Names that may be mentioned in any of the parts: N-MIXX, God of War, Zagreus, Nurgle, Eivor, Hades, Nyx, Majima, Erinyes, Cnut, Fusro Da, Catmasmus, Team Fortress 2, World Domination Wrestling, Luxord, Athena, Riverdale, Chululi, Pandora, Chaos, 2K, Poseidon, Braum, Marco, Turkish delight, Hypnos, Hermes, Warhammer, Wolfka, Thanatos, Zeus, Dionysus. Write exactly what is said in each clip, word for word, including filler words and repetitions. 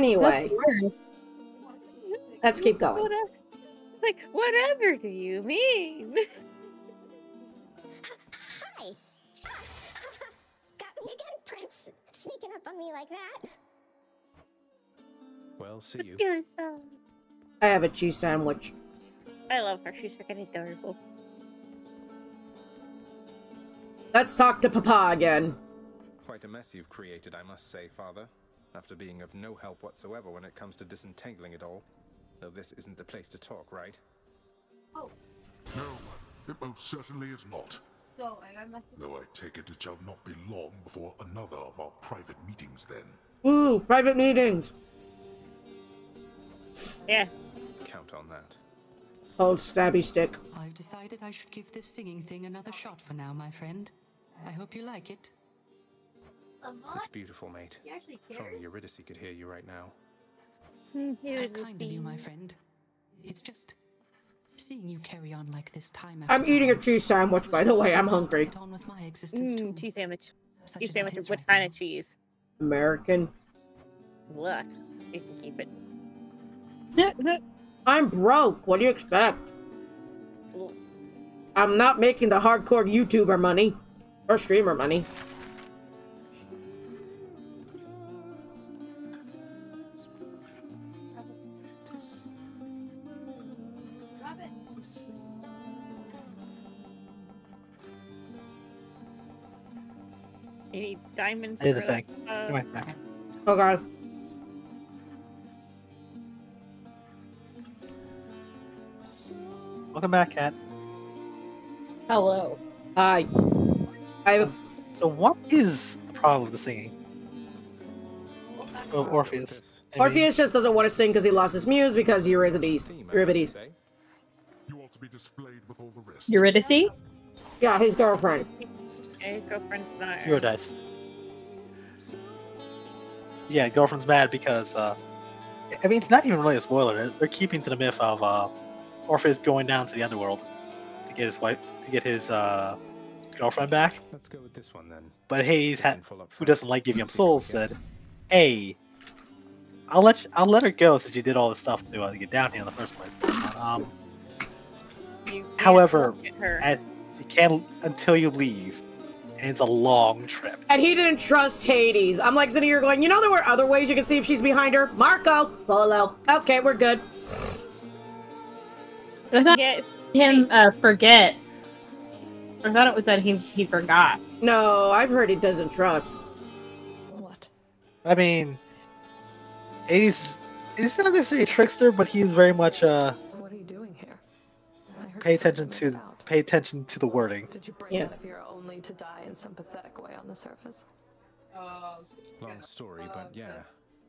Anyway. That's Let's keep going. Whatever. Like, whatever do you mean? Hi. Got me again, Prince. Sneaking up on me like that. Well, see you. I have a cheese sandwich. I love her. She's fucking adorable. Let's talk to Papa again. Quite a mess you've created, I must say, Father. After being of no help whatsoever when it comes to disentangling it all. Though this isn't the place to talk, right? Oh. No, it most certainly is not. So, I got Though I take it it shall not be long before another of our private meetings then. Ooh, private meetings! Yeah. Count on that. Old stabby stick. I've decided I should give this singing thing another shot for now, my friend. I hope you like it. It's beautiful, mate. If only Eurydice could hear you right now. How kind of you, my friend. It's just seeing you carry on like this time after I'm time. eating a cheese sandwich, by the way. I'm hungry. Get on with my existence, too. Mm, cheese sandwich. Such cheese sandwich with what kind of cheese? American. Look, you can keep it. I'm broke. What do you expect? Ugh. I'm not making the hardcore YouTuber money. Or streamer money. You need diamonds. Do the thing. Come on, back. Oh god. Welcome back, Kat. Hello. Hi. I. So, what is the problem with the singing? Well, Orpheus. I mean, Orpheus just doesn't want to sing because he lost his muse because Eurydice. Eurydice. You ought to be displayed with all the rest. Eurydice? Yeah, his girlfriend. Okay, girlfriend's not. Eurydice. Yeah, girlfriend's mad because, uh, I mean, it's not even really a spoiler. They're keeping to the myth of, uh, Orpheus going down to the underworld to get his wife, to get his uh, girlfriend back. Let's go with this one then. But Hades, had, who doesn't like giving up souls, said, "Hey, I'll let you, I'll let her go since you did all this stuff to, uh, to get down here in the first place." Um, however, at, you can't until you leave, and it's a long trip. And he didn't trust Hades. I'm like sitting here going, you know, there were other ways you could see if she's behind her. Marco, Polo. Okay, we're good. I thought yes. him uh, forget. I thought it was that he he forgot. No, I've heard he doesn't trust. What? I mean, he's he's not necessarily a trickster, but he's very much uh. What are you doing here? I heard pay attention to out. pay attention to the wording. Did you bring yes. us here only to die in some pathetic way on the surface? Uh, Long story, uh, but yeah,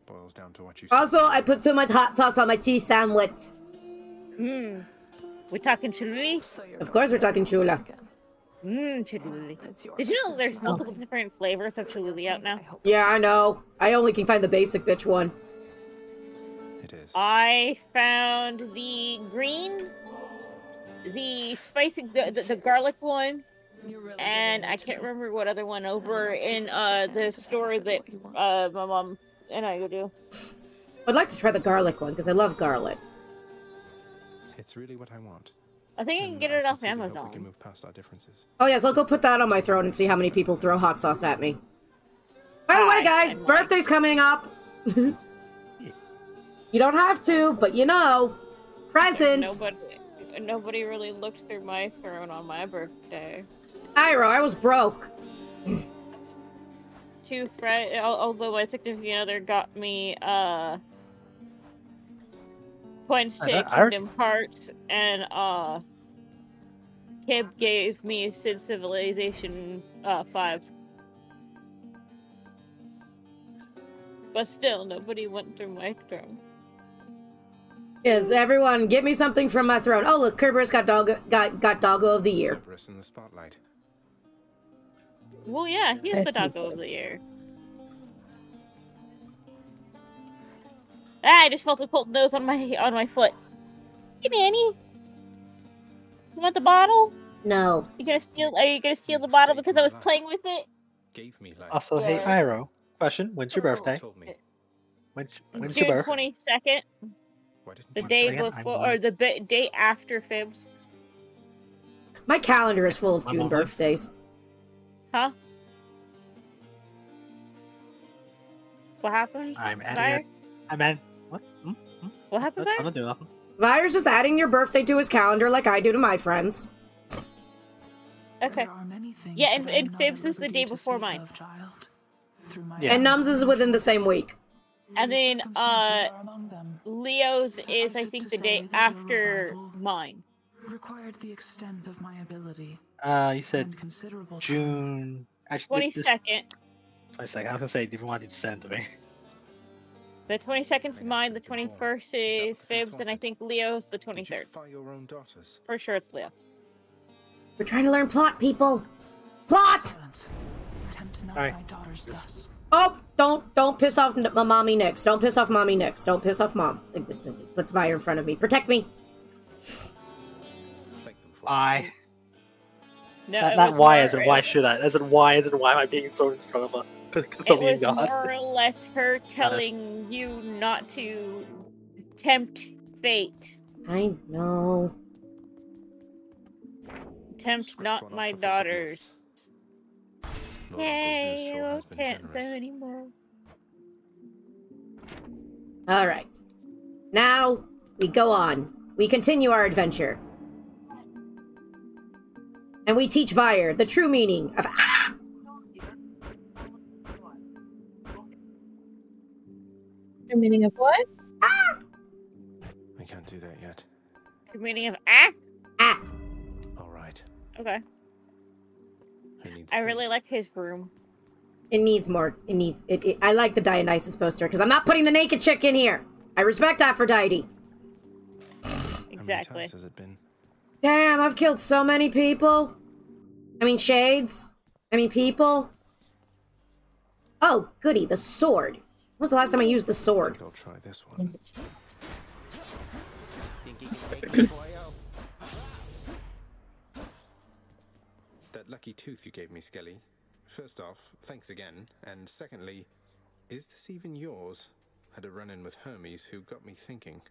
boils down to what you. Also, said. I put too much hot sauce on my cheese sandwich. Mmm. We're talking Chululi? So of course we're talking Chula. Mmm, Chululi. Did you know there's multiple different flavors of Chululi out now? Yeah, I know. I only can find the basic bitch one. It is. I found the green, the spicy, the, the, the garlic one, and I can't remember what other one over in uh, the store that uh, my mom and I go do. I'd like to try the garlic one because I love garlic. It's really what I want. I think I can get it off Amazon. We can move past our differences. Oh yes, I'll go put that on my throne and see how many people throw hot sauce at me. By the way, guys, birthday's coming up. You don't have to, but you know, presents. Nobody, nobody really looked through my throne on my birthday. Iro, I was broke. Two friends, although my significant other got me, uh. Points to uh, Kingdom Hearts, and uh, Kib gave me Sid Civilization uh, five. But still, nobody went through my throne. Yes, everyone, get me something from my throne. Oh look, Cerberus got dog got got Doggo of the Year. Cerberus in the spotlight. Well, yeah, he's the Doggo of the Year. Ah, I just felt a cold nose on my on my foot. Hey, Nanny. You want the bottle? No. You gonna steal? Are you gonna steal the bottle because I was playing with it? Gave me life. Also, yeah. Hey, Iro. Question: when's your birthday? When's, when's June the twenty-second. The day before, or the day after Fibs. My calendar is full of June birthdays. Huh? What happened? I'm adding. A, I'm adding. What? Hmm? Hmm? What happened? I'm not doing nothing. Vyer's just adding your birthday to his calendar, like I do to my friends. Okay. There are many things yeah, and, and Fibs is the day before mine. Of, child, yeah. And Nums is within the same week. And then uh, Leo's is, I think, the day after mine. Required the extent of my ability. Uh, you said June twenty-second. twenty-second. I was gonna say, do you want to send to me? The twenty-second's is mine. The twenty-first is Fibs, and I think Leo's the twenty-third. For sure, it's Leo. We're trying to learn plot, people. Plot. All right. Oh, don't don't piss off my mommy next. Don't piss off mommy next. Don't piss off mom. Puts Vire in front of me. Protect me. Why? No, that, that why isn't why should I? As in why isn't why am I being so in front of a? It was God. More or less her telling Honest. you not to tempt fate. I know. Tempt Switch not my daughters. Hey, you can't do anymore. All right. Now we go on. We continue our adventure. And we teach Vyre the true meaning of ah! The meaning of what? Ah! I can't do that yet. The meaning of ah? Ah. All right. Okay. I really like his room. It needs more. It needs. It. it I like the Dionysus poster because I'm not putting the naked chick in here. I respect Aphrodite. Exactly. How many times has it been? Damn, I've killed so many people. I mean shades. I mean people. Oh, goody, the sword. When was the last time I used the sword? I think I'll try this one. That lucky tooth you gave me, Skelly. First off, thanks again. And secondly, is this even yours? Had a run-in with Hermes who got me thinking.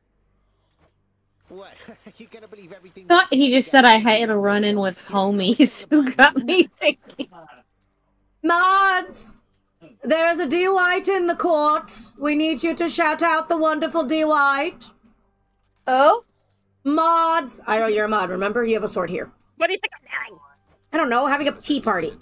What? You gotta believe everything. I thought he just said I had a run-in with homies who got me thinking. Mods! There is a D. White in the court. We need you to shout out the wonderful D. White. Oh? Mods! Iro, you're a mod, remember? You have a sword here. What do you think I'm doing? I don't know, having a tea party.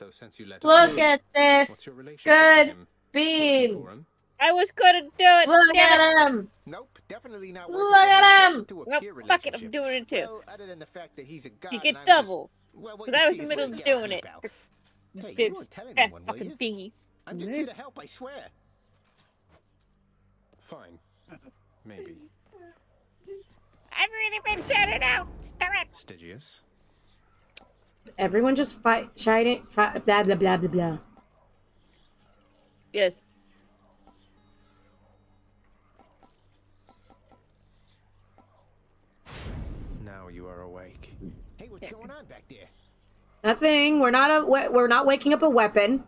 Look at this. Good bean. I was gonna do it. Look at him. Nope, definitely not. Look at him. Nope, fuck it, I'm doing it too. Well, other than the fact that he's a god, you get double. Because well, I was in the middle of doing it. Hey, you won't tell anyone, will you? Bingies. I'm just here to help, I swear. Fine. Maybe. I've already been shouted out. Stop it. Stygius. Is everyone just fight, shining, fight, blah, blah, blah, blah, blah. Yes. You are awake. Hey, what's going on back there? Nothing. We're not a. We're not waking up a weapon.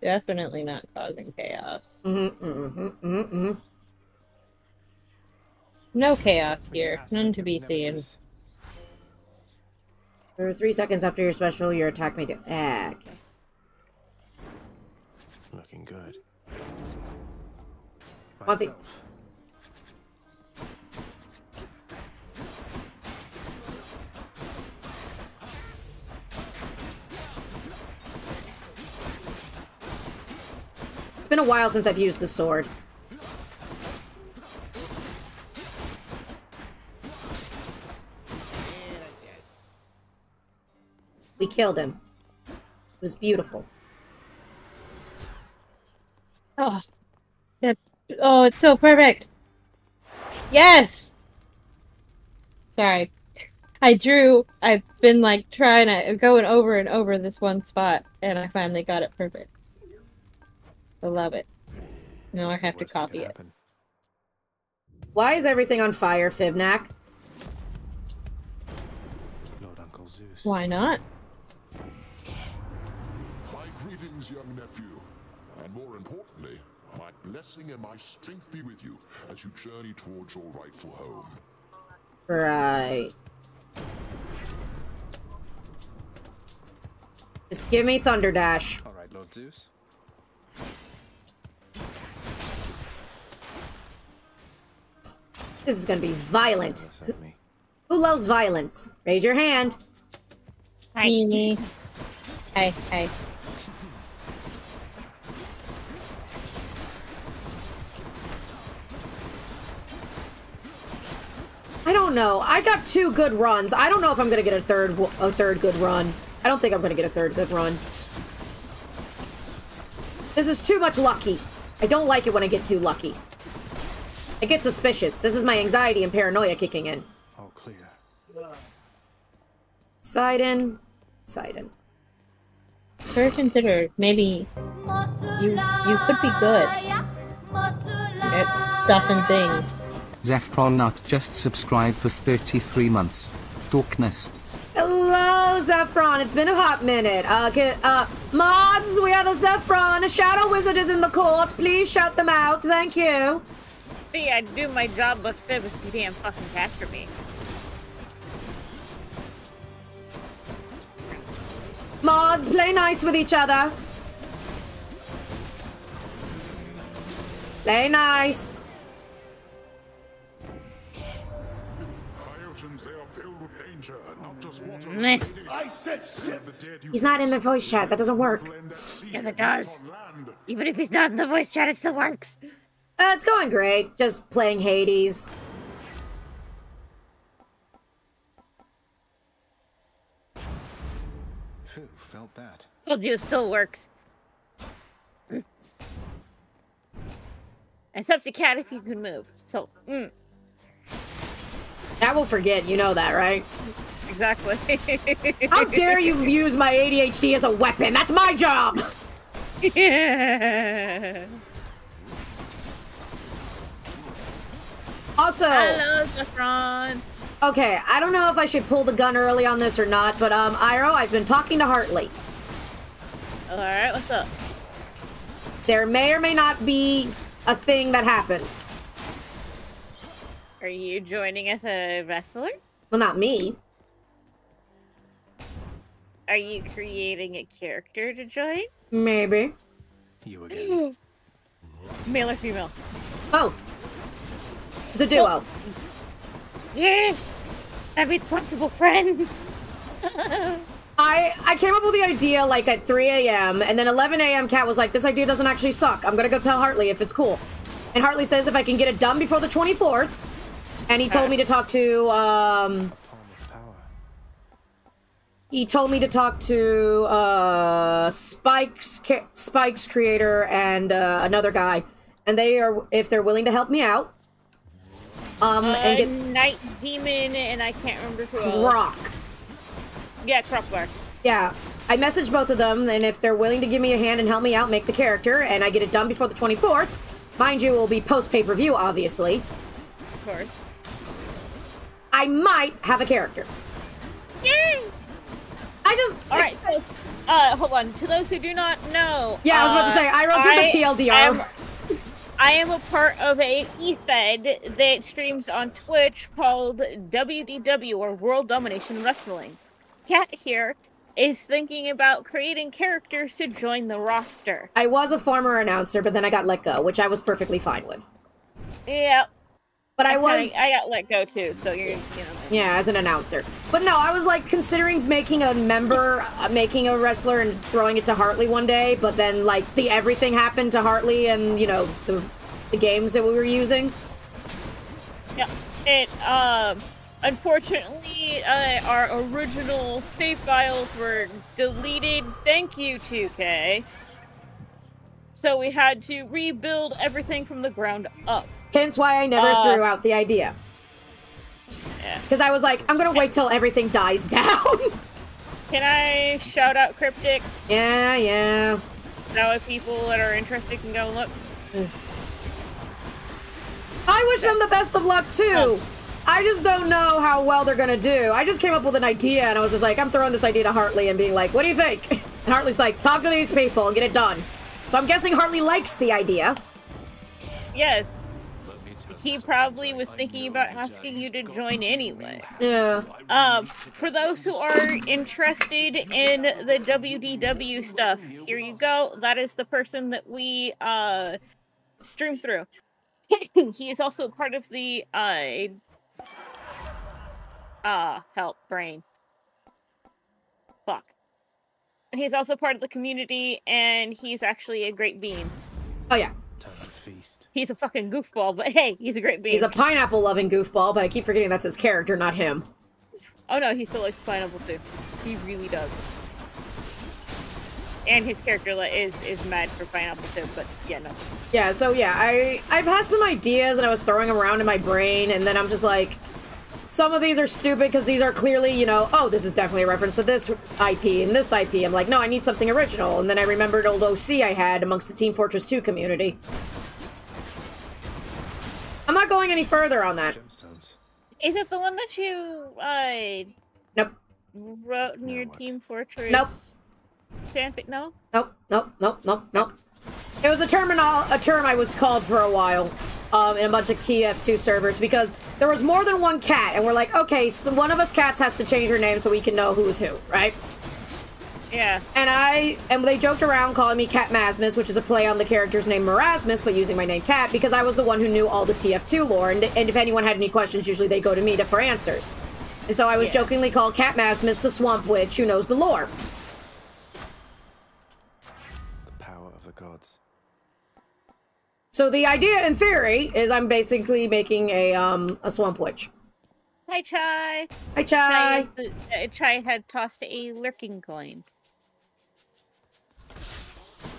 Definitely not causing chaos. Mm-hmm, mm-hmm, mm-hmm. No chaos here. None to be seen. For three seconds after your special, your attack may do. Ah, okay. Looking good. Myself. It's been a while since I've used the sword. We killed him. It was beautiful. Oh, that, oh, it's so perfect. Yes. Sorry, I drew. I've been like trying to going over and over this one spot, and I finally got it perfect. I love it. Now I have to copy it. Why is everything on fire, Fibnac? Lord Uncle Zeus. Why not? Greetings, young nephew. And more importantly, my blessing and my strength be with you as you journey towards your rightful home. Right. Just give me Thunder Dash. All right, Lord Zeus. This is gonna be violent. Who, who loves violence? Raise your hand. Hi. Hey, hey. I don't know. I got two good runs. I don't know if I'm gonna get a third, a third good run. I don't think I'm gonna get a third good run. This is too much lucky. I don't like it when I get too lucky. I get suspicious. This is my anxiety and paranoia kicking in. All clear. Side in. Side in. Sure, consider maybe you you could be good at stuff and things. Zephronut just subscribed for thirty-three months. Darkness. Hello, Zephron. It's been a hot minute. Uh, can, uh, mods, we have a Zephron. A shadow wizard is in the court. Please shout them out. Thank you. See, I do my job, but Fib is too damn fucking fast for me. Mods, play nice with each other. Play nice. He's not in the voice chat. That doesn't work. Yes, it does. Even if he's not in the voice chat, it still works. Uh, it's going great. Just playing Hades. Who felt that? Told you, it still works. Mm. Except to Cat if you can move. So. Mm. Cat will forget. You know that, right? Exactly. How dare you use my A D H D as a weapon? That's my job. Yeah. Also, hello, Zephron. Okay, I don't know if I should pull the gun early on this or not, but um, Iroh, I've been talking to Hartley. All right, what's up? There may or may not be a thing that happens. Are you joining as a wrestler? Well, not me. Are you creating a character to join? Maybe. You again. Male or female? Both. It's a duo. Yeah, that means possible friends. I I came up with the idea like at three A M and then eleven A M Kat was like, this idea doesn't actually suck. I'm gonna go tell Hartley if it's cool. And Hartley says if I can get it done before the twenty-fourth. And he told me to talk to um He told me to talk to uh Spike's Spike's creator and uh, another guy, and they are if they're willing to help me out. Um, uh, and get Night Demon, and I can't remember who Croc. Else. Yeah, Croc Bar. Yeah, I messaged both of them, and if they're willing to give me a hand and help me out, make the character, and I get it done before the twenty-fourth. Mind you, it will be post-pay-per-view, obviously. Of course. I might have a character. Yay! I just... Alright, so, uh, hold on. To those who do not know... Yeah, I was about to say, I wrote the T L D R. I'm... I am a part of a E F E D that streams on Twitch called W D W, or World Domination Wrestling. Kat here is thinking about creating characters to join the roster. I was a former announcer, but then I got let go, which I was perfectly fine with. Yeah. But I was... I got let go too, so you're, you know... Yeah, as an announcer. But no, I was like considering making a member, making a wrestler and throwing it to Hartley one day, but then like the everything happened to Hartley and, you know, the, the games that we were using. Yeah, it, um, unfortunately, uh, our original save files were deleted. Thank you, two K. So we had to rebuild everything from the ground up. Hence why I never uh, threw out the idea. Because yeah. I was like, I'm going to wait till everything dies down. Can I shout out Cryptic? Yeah, yeah. Now if people that are interested can go look. I wish them the best of luck, too. Oh. I just don't know how well they're going to do. I just came up with an idea, and I was just like, I'm throwing this idea to Hartley and being like, what do you think? And Hartley's like, talk to these people and get it done. So I'm guessing Hartley likes the idea. Yes. He probably was thinking about asking you to join anyway. Yeah. Um, for those who are interested in the W D W stuff, here you go. That is the person that we uh, stream through. He is also part of the... Uh, uh, help, brain. Fuck. He's also part of the community, and he's actually a great bean. Oh, yeah. Feast. He's a fucking goofball, but hey, he's a great bean. He's a pineapple-loving goofball, but I keep forgetting that's his character, not him. Oh no, he still likes pineapple too. He really does. And his character is is mad for pineapple too, but yeah, no. Yeah, so yeah, I, I've had some ideas and I was throwing them around in my brain, and then I'm just like, some of these are stupid because these are clearly, you know, oh, this is definitely a reference to this I P and this I P. I'm like, no, I need something original. And then I remembered old O C I had amongst the Team Fortress two community. I'm not going any further on that. Is it the one that you, uh... Nope. Wrote in your Team Fortress? Nope. Champion? No? Nope, nope, nope, nope, nope. It was a terminal, a term I was called for a while. Um, in a bunch of K F two servers, because there was more than one cat, and we're like, okay, so one of us cats has to change her name so we can know who's who, right? Yeah. And I, and they joked around calling me Catmasmus, which is a play on the character's name Merasmus, but using my name Cat, because I was the one who knew all the T F two lore, and, and if anyone had any questions, usually they go to me to, for answers. And so I was yeah. jokingly called Catmasmus, the swamp witch who knows the lore. The power of the gods. So the idea, in theory, is I'm basically making a um a swamp witch. Hi, Chai. Hi, Chai. Chai, Chai had tossed a lurking coin.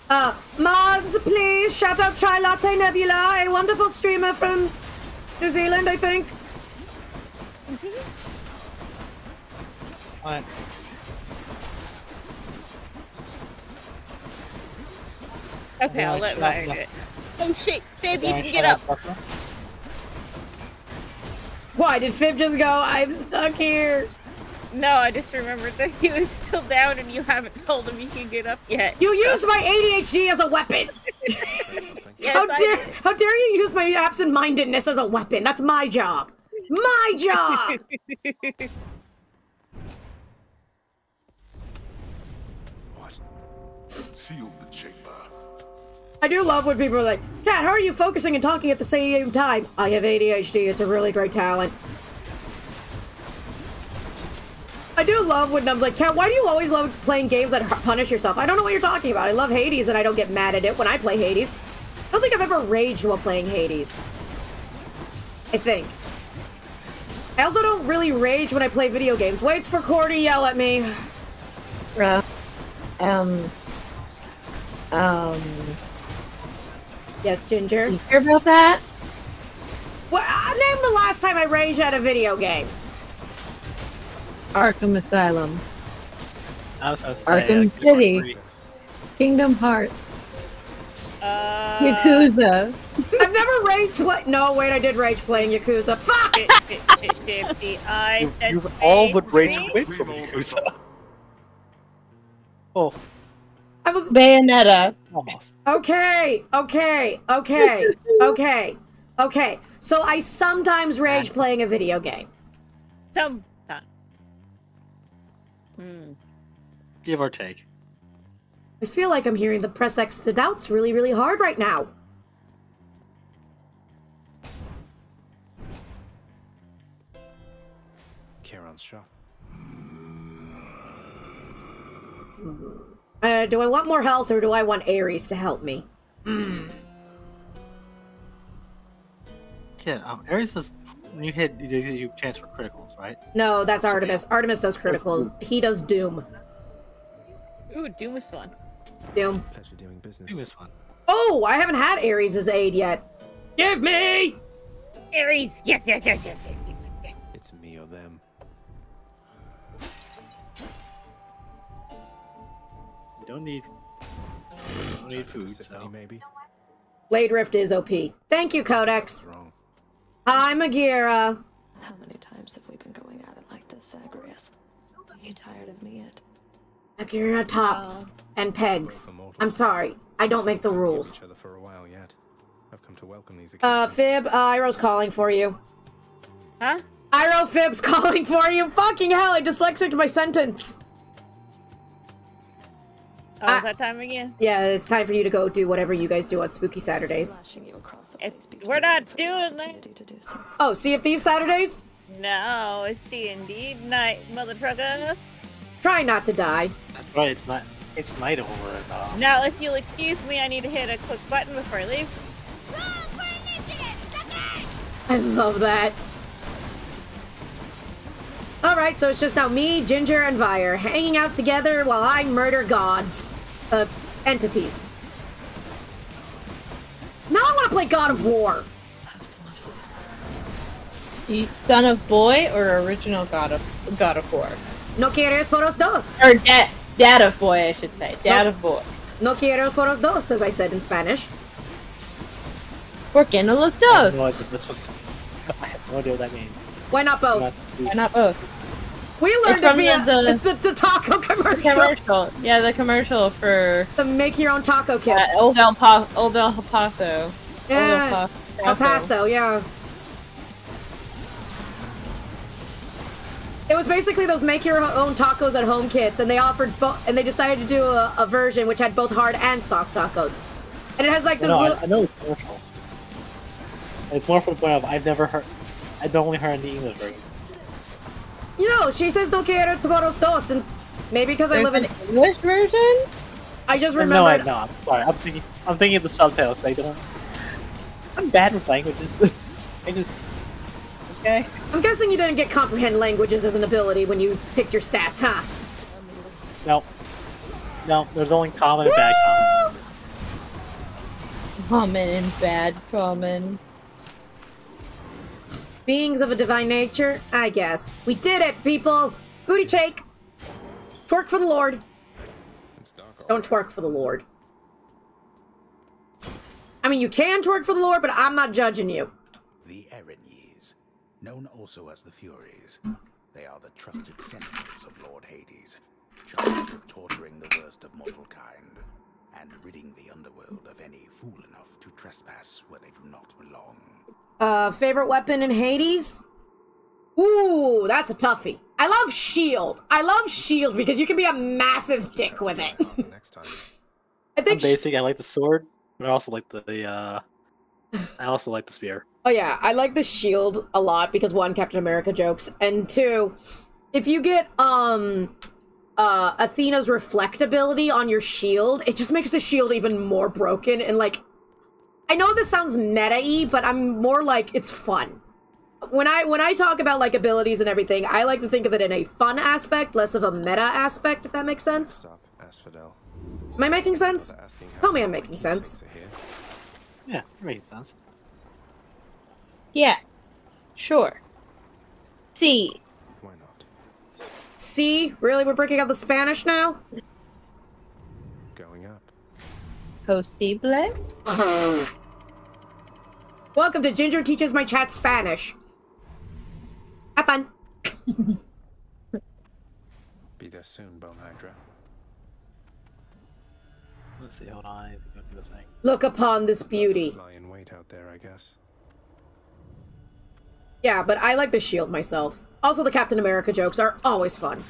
Uh, mods, please shout out Chai Latte Nebula, a wonderful streamer from New Zealand, I think. What? Okay, I'll let Ryan do it. Oh shit, Fib, you can get up. Why, did Fib just go, I'm stuck here? No, I just remembered that he was still down and you haven't told him you can get up yet. You so. Used my A D H D as a weapon! Yes, how, dare, how dare you use my absent-mindedness as a weapon? That's my job. My job! What? Seal the chamber. I do love when people are like, Cat, how are you focusing and talking at the same time? I have A D H D, it's a really great talent. I do love when Numb's like, Cat, why do you always love playing games that punish yourself? I don't know what you're talking about. I love Hades and I don't get mad at it when I play Hades. I don't think I've ever raged while playing Hades. I think. I also don't really rage when I play video games. Waits for Core to yell at me. Bruh. Um. Um. Yes, Ginger. You hear about that? Well, I named the last time I raged at a video game. Arkham Asylum. I was, I was Arkham uh, City. Kingdom Hearts. Uh... Yakuza. I've never raged play- No, wait, I did rage playing Yakuza. Fuck! you, you've all but rage quit from Yakuza. Oh. I was Bayonetta. Almost. Okay, okay, okay, okay, okay. So I sometimes rage playing a video game. Sometimes. Hmm. Give or take. I feel like I'm hearing the press X to doubts really, really hard right now. Charon's shop. Mm-hmm. Uh, do I want more health, or do I want Ares to help me? Mm. Yeah, um, Ares does... When you hit, you, you chance for criticals, right? No, that's so Artemis. Yeah. Artemis does criticals. He does Doom. Ooh, Doom is fun. Doom. Pleasure doing business. Doom is fun. Oh, I haven't had Ares' aid yet. Give me! Ares! Yes, yes, yes, yes, yes, yes, yes. It's me or them. Don't need, don't need food, so. Maybe. Blade Rift is O P. Thank you, Codex. Hi, Magira. How many times have we been going at it like this, Zagreus? Are you tired of me yet? Akira tops uh, and pegs. I'm sorry, I don't make the rules. Uh, Fib, uh, Iroh's calling for you. Huh? Iroh Fib's calling for you. Fucking hell, I dyslexic my sentence. Oh, I, is that time again? Yeah, it's time for you to go do whatever you guys do on Spooky Saturdays. It's, we're not doing that. Do so. Oh, Sea of Thieves Saturdays? No, it's D and D night, mother trucker. Try not to die. That's right, it's not. It's night over now. Now, if you'll excuse me, I need to hit a quick button before I leave. Go for initiative, suckers! I love that. Alright, so it's just now me, Ginger, and Vyre hanging out together while I murder gods. Uh, entities. Now I want to play God of War. The Son of Boy or original God of God of War? No quieres poros dos. Or Dad, Dad of Boy, I should say. Dad no, of Boy. No quiero poros dos, as I said in Spanish. Por qué no los dos? No, this was... I have no idea what that means. Why not both? Why not both? We learned it via the, the, the taco commercial. commercial. Yeah, the commercial for the make your own taco kits. Yeah, old El pa Old El Paso. Yeah, El, El Paso. Yeah. It was basically those make your own tacos at home kits, and they offered both, and they decided to do a, a version which had both hard and soft tacos, and it has like this. No, little... I, I know it's commercial. It's more from the point of I've never heard. I've only heard the English version. You know, she says no quiero tomaros dos, and maybe because I live in English version. I just remembered. No, I no, I'm sorry. I'm thinking. I'm thinking of the subtitles. I don't. I'm bad with languages. I just. Okay. I'm guessing you didn't get comprehend languages as an ability when you picked your stats, huh? No. No, there's only common and bad common. Common and bad common. Beings of a divine nature, I guess. We did it, people! Booty shake! Twerk for the Lord. It's dark. Don't twerk for the Lord. I mean, you can twerk for the Lord, but I'm not judging you. The Erinyes, known also as the Furies. They are the trusted sentinels of Lord Hades, charged with torturing the worst of mortal kind, and ridding the underworld of any fool enough to trespass where they do not belong. Uh, favorite weapon in Hades? Ooh, that's a toughie. I love shield. I love shield because you can be a massive dick with it. I think I'm basic. I like the sword, but I also like the. Uh, I also like the spear. Oh yeah, I like the shield a lot because one, Captain America jokes, and two, if you get um, uh, Athena's reflect ability on your shield, it just makes the shield even more broken and like. I know this sounds meta-y, but I'm more like, it's fun. When I when I talk about, like, abilities and everything, I like to think of it in a fun aspect, less of a meta aspect, if that makes sense. Stop, Asphodel. Am I making sense? Tell me I'm making sense. Yeah, it makes sense. Yeah, sure. See. Why not? See? Really, we're breaking out the Spanish now? Going up. Posible? Uh-huh. Welcome to Ginger Teaches My Chat Spanish. Have fun. Be there soon, Bone Hydra. Let's see, hold on. Do the thing. Look upon this beauty. Lie in wait out there, I guess. Yeah, but I like the shield myself. Also, the Captain America jokes are always fun.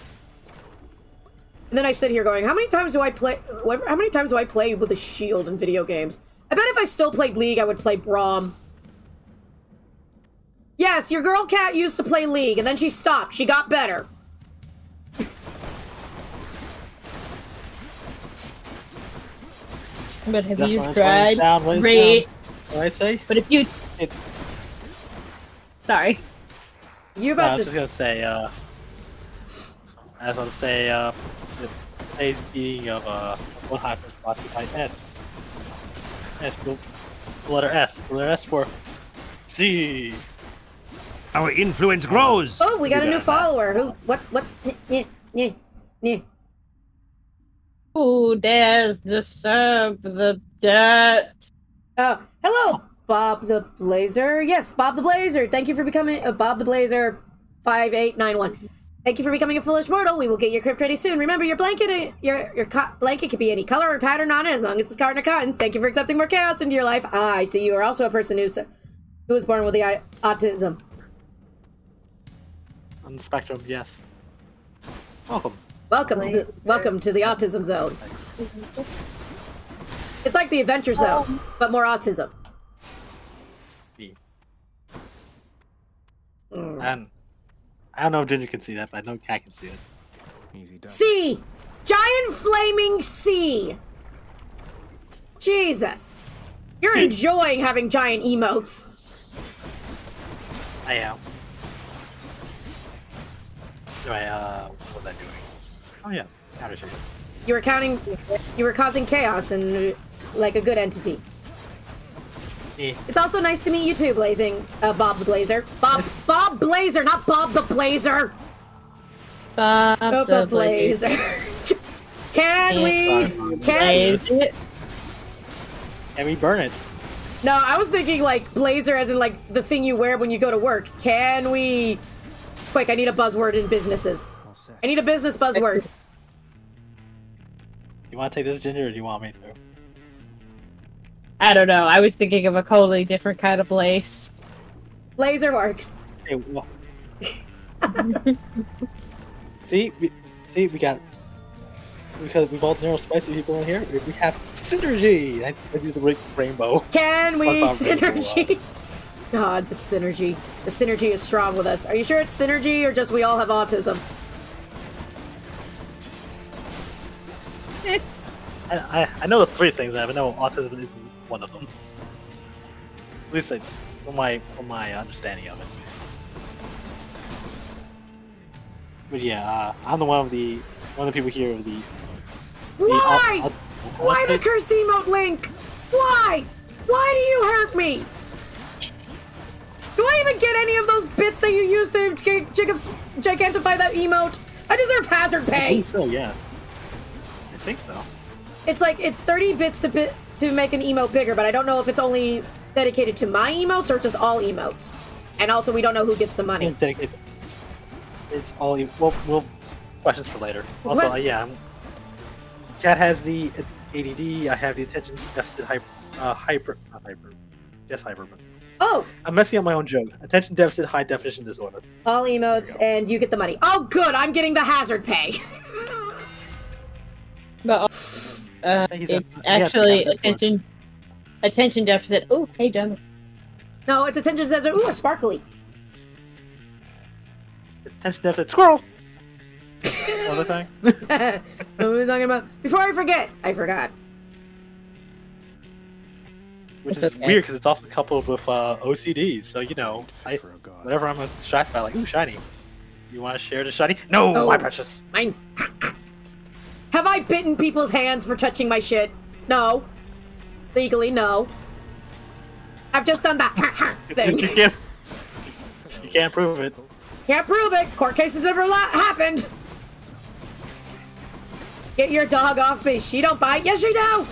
And then I sit here going, how many times do I play? How many times do I play with a shield in video games? I bet if I still played League, I would play Braum. Yes, your girl cat used to play League, and then she stopped. She got better. But have you tried? Great. What did I say? But if you, it... sorry. You about no, I was to... just gonna say. Uh, I was gonna say. Uh, the place being of uh, one hyper spot to fight test. S, the letter S, the letter S for C. Our influence grows. Oh, we got we a got new that. follower. Who? What? What? Yeah, yeah, yeah. Who dares disturb the dirt? Oh, hello, Bob the Blazer. Yes, Bob the Blazer. Thank you for becoming uh, Bob the Blazer five eight nine one. Thank you for becoming a foolish mortal. We will get your crypt ready soon. Remember, your blanket your your blanket can be any color or pattern on it as long as it's cotton or cotton. Thank you for accepting more chaos into your life. Ah, I see you are also a person who's, who was born with the autism. On the spectrum, yes. Welcome. Welcome to the, welcome to the autism zone. It's like the adventure zone, um, but more autism. Um, I don't know if Ginger can see that, but I know Cat can see it. Easy done. C! Giant flaming C! Jesus. You're enjoying having giant emotes. I am. Anyway, uh, what was I doing? Oh, yes. Counter shape. You were counting. You were causing chaos and, like, a good entity. Yeah. It's also nice to meet you too, Blazing. Uh, Bob the Blazer. Bob, Bob Blazer, not Bob the Blazer. Bob, Bob the, the Blazer. Blazer. Can and we? Can we? Can we burn it? No, I was thinking like blazer, as in like the thing you wear when you go to work. Can we? Quick, I need a buzzword in businesses. I need a business buzzword. You want to take this, Ginger, or do you want me to? I don't know. I was thinking of a totally different kind of blaze. Blazer works. Hey, well. see, we, see, we got because we've all narrow spicy people in here. We have synergy. I, I do the rainbow. Can we synergy? God, the synergy. The synergy is strong with us. Are you sure it's synergy or just we all have autism? Eh. I, I, I know the three things I have. I know autism isn't one of them. At least I, from my from my understanding of it. But yeah, uh, I'm the one of the one of the people here of the. the Why? Al al Why the cursed emote link? Why? Why do you hurt me? Do I even get any of those bits that you used to gig gigantify that emote? I deserve hazard pay. I think so, yeah. I think so. It's like, it's thirty bits to bi to make an emote bigger, but I don't know if it's only dedicated to my emotes or just all emotes. And also, we don't know who gets the money. It's all e we'll, we'll questions for later. Also, uh, yeah, Cat has the A D D, I have the attention deficit hyper, uh, hyper, not hyper, yes, hyper, but. Oh! I'm messing up my own joke. Attention deficit high definition disorder. All emotes, and you get the money. Oh good, I'm getting the hazard pay! But Uh, it's at, actually attention, attention deficit. Oh, hey, Donna. No, it's attention deficit. Ooh, a sparkly. It's attention deficit. Squirrel. What was I saying? What were we talking about? Before I forget, I forgot. Which That's is okay. weird because it's also coupled with uh, O C Ds. So you know, I, whatever I'm distracted by, like ooh, shiny. You want to share the shiny? No, oh, my precious. Mine. Have I bitten people's hands for touching my shit? No. Legally, no. I've just done that thing. You can't, you can't prove it. Can't prove it. Court cases never happened. Get your dog off me. She don't bite. Yes, she do.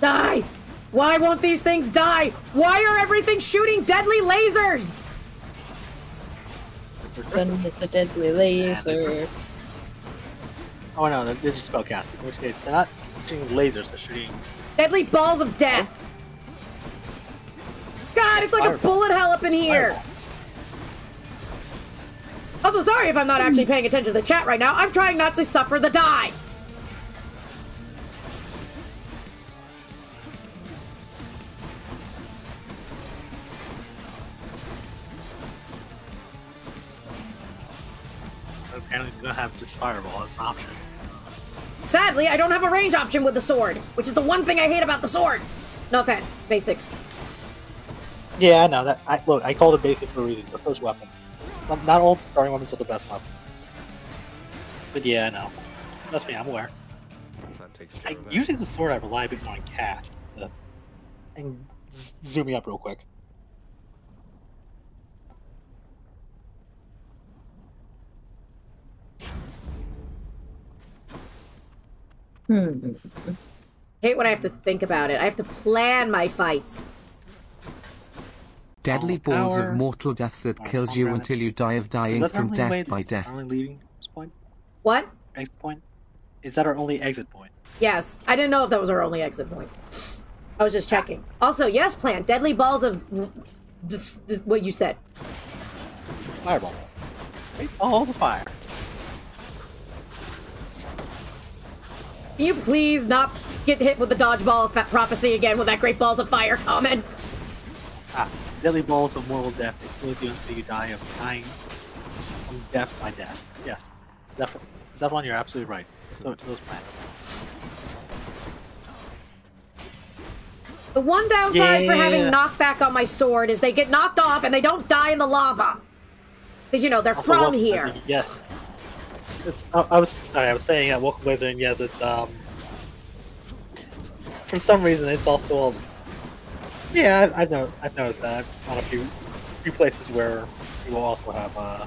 Die. Why won't these things die? Why are everything shooting deadly lasers? Then it's a deadly laser. Oh no, this is spellcast. In which case, they're not shooting lasers, they're shooting deadly balls of death. God, it's like a bullet hell up in here. Also, sorry if I'm not actually paying attention to the chat right now. I'm trying not to suffer the die. Apparently, we don't have just fireball as an option. Sadly, I don't have a range option with the sword, which is the one thing I hate about the sword. No offense, basic. Yeah, no, that I, look, I call it basic for a reason. It's the first weapon. Some, not all starting weapons are the best weapons. But yeah, no, trust me, I'm aware. That takes care I, of that. Usually, the sword I rely a bit more on cast uh, and zooming up real quick. Hmm. I hate when I have to think about it. I have to plan my fights. deadly balls power. of mortal death that oh, kills you until you die of dying from death by death. Only leaving this point? What? Exit point? Is that our only exit point? Yes. I didn't know if that was our only exit point. I was just checking. Also, yes, plant. Deadly balls of... This, this what you said. Fireball. Balls of fire. Can you please not get hit with the dodgeball prophecy again with that great balls of fire comment? Ah, deadly balls of mortal death that kills you until you die of dying from death by death. Yes, that, that one you're absolutely right. So it was planned. The one downside yeah. for having knockback on my sword is they get knocked off and they don't die in the lava. Because, you know, they're also from welcome, here. I mean, yeah. It's, I, I was sorry, I was saying at uh, Welcome Wizard, and yes, it's, um... for some reason, it's also a... Yeah, I've, I've, no, I've noticed that. I've on a few, few places where you will also have, uh...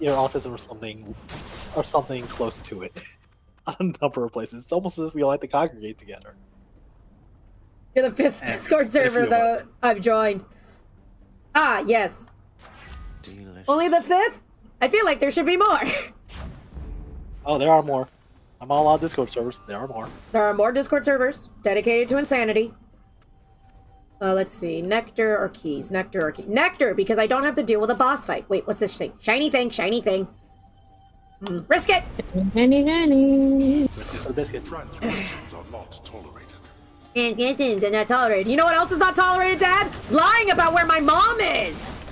you know, autism or something, or something close to it. On a number of places. It's almost as if we all had to congregate together. You're the fifth and Discord server that want. I've joined. Ah, yes. Delicious. Only the fifth? I feel like there should be more. Oh, there are more. I'm all on Discord servers. There are more. There are more Discord servers dedicated to insanity. Uh, let's see. Nectar or keys? Nectar or keys? Nectar, because I don't have to deal with a boss fight. Wait, what's this thing? Shiny thing, shiny thing. Mm, risk it! Shiny, shiny. Biscuit. Transgressions are not tolerated. Transgressions are not tolerated. You know what else is not tolerated, Dad? Lying about where my mom is!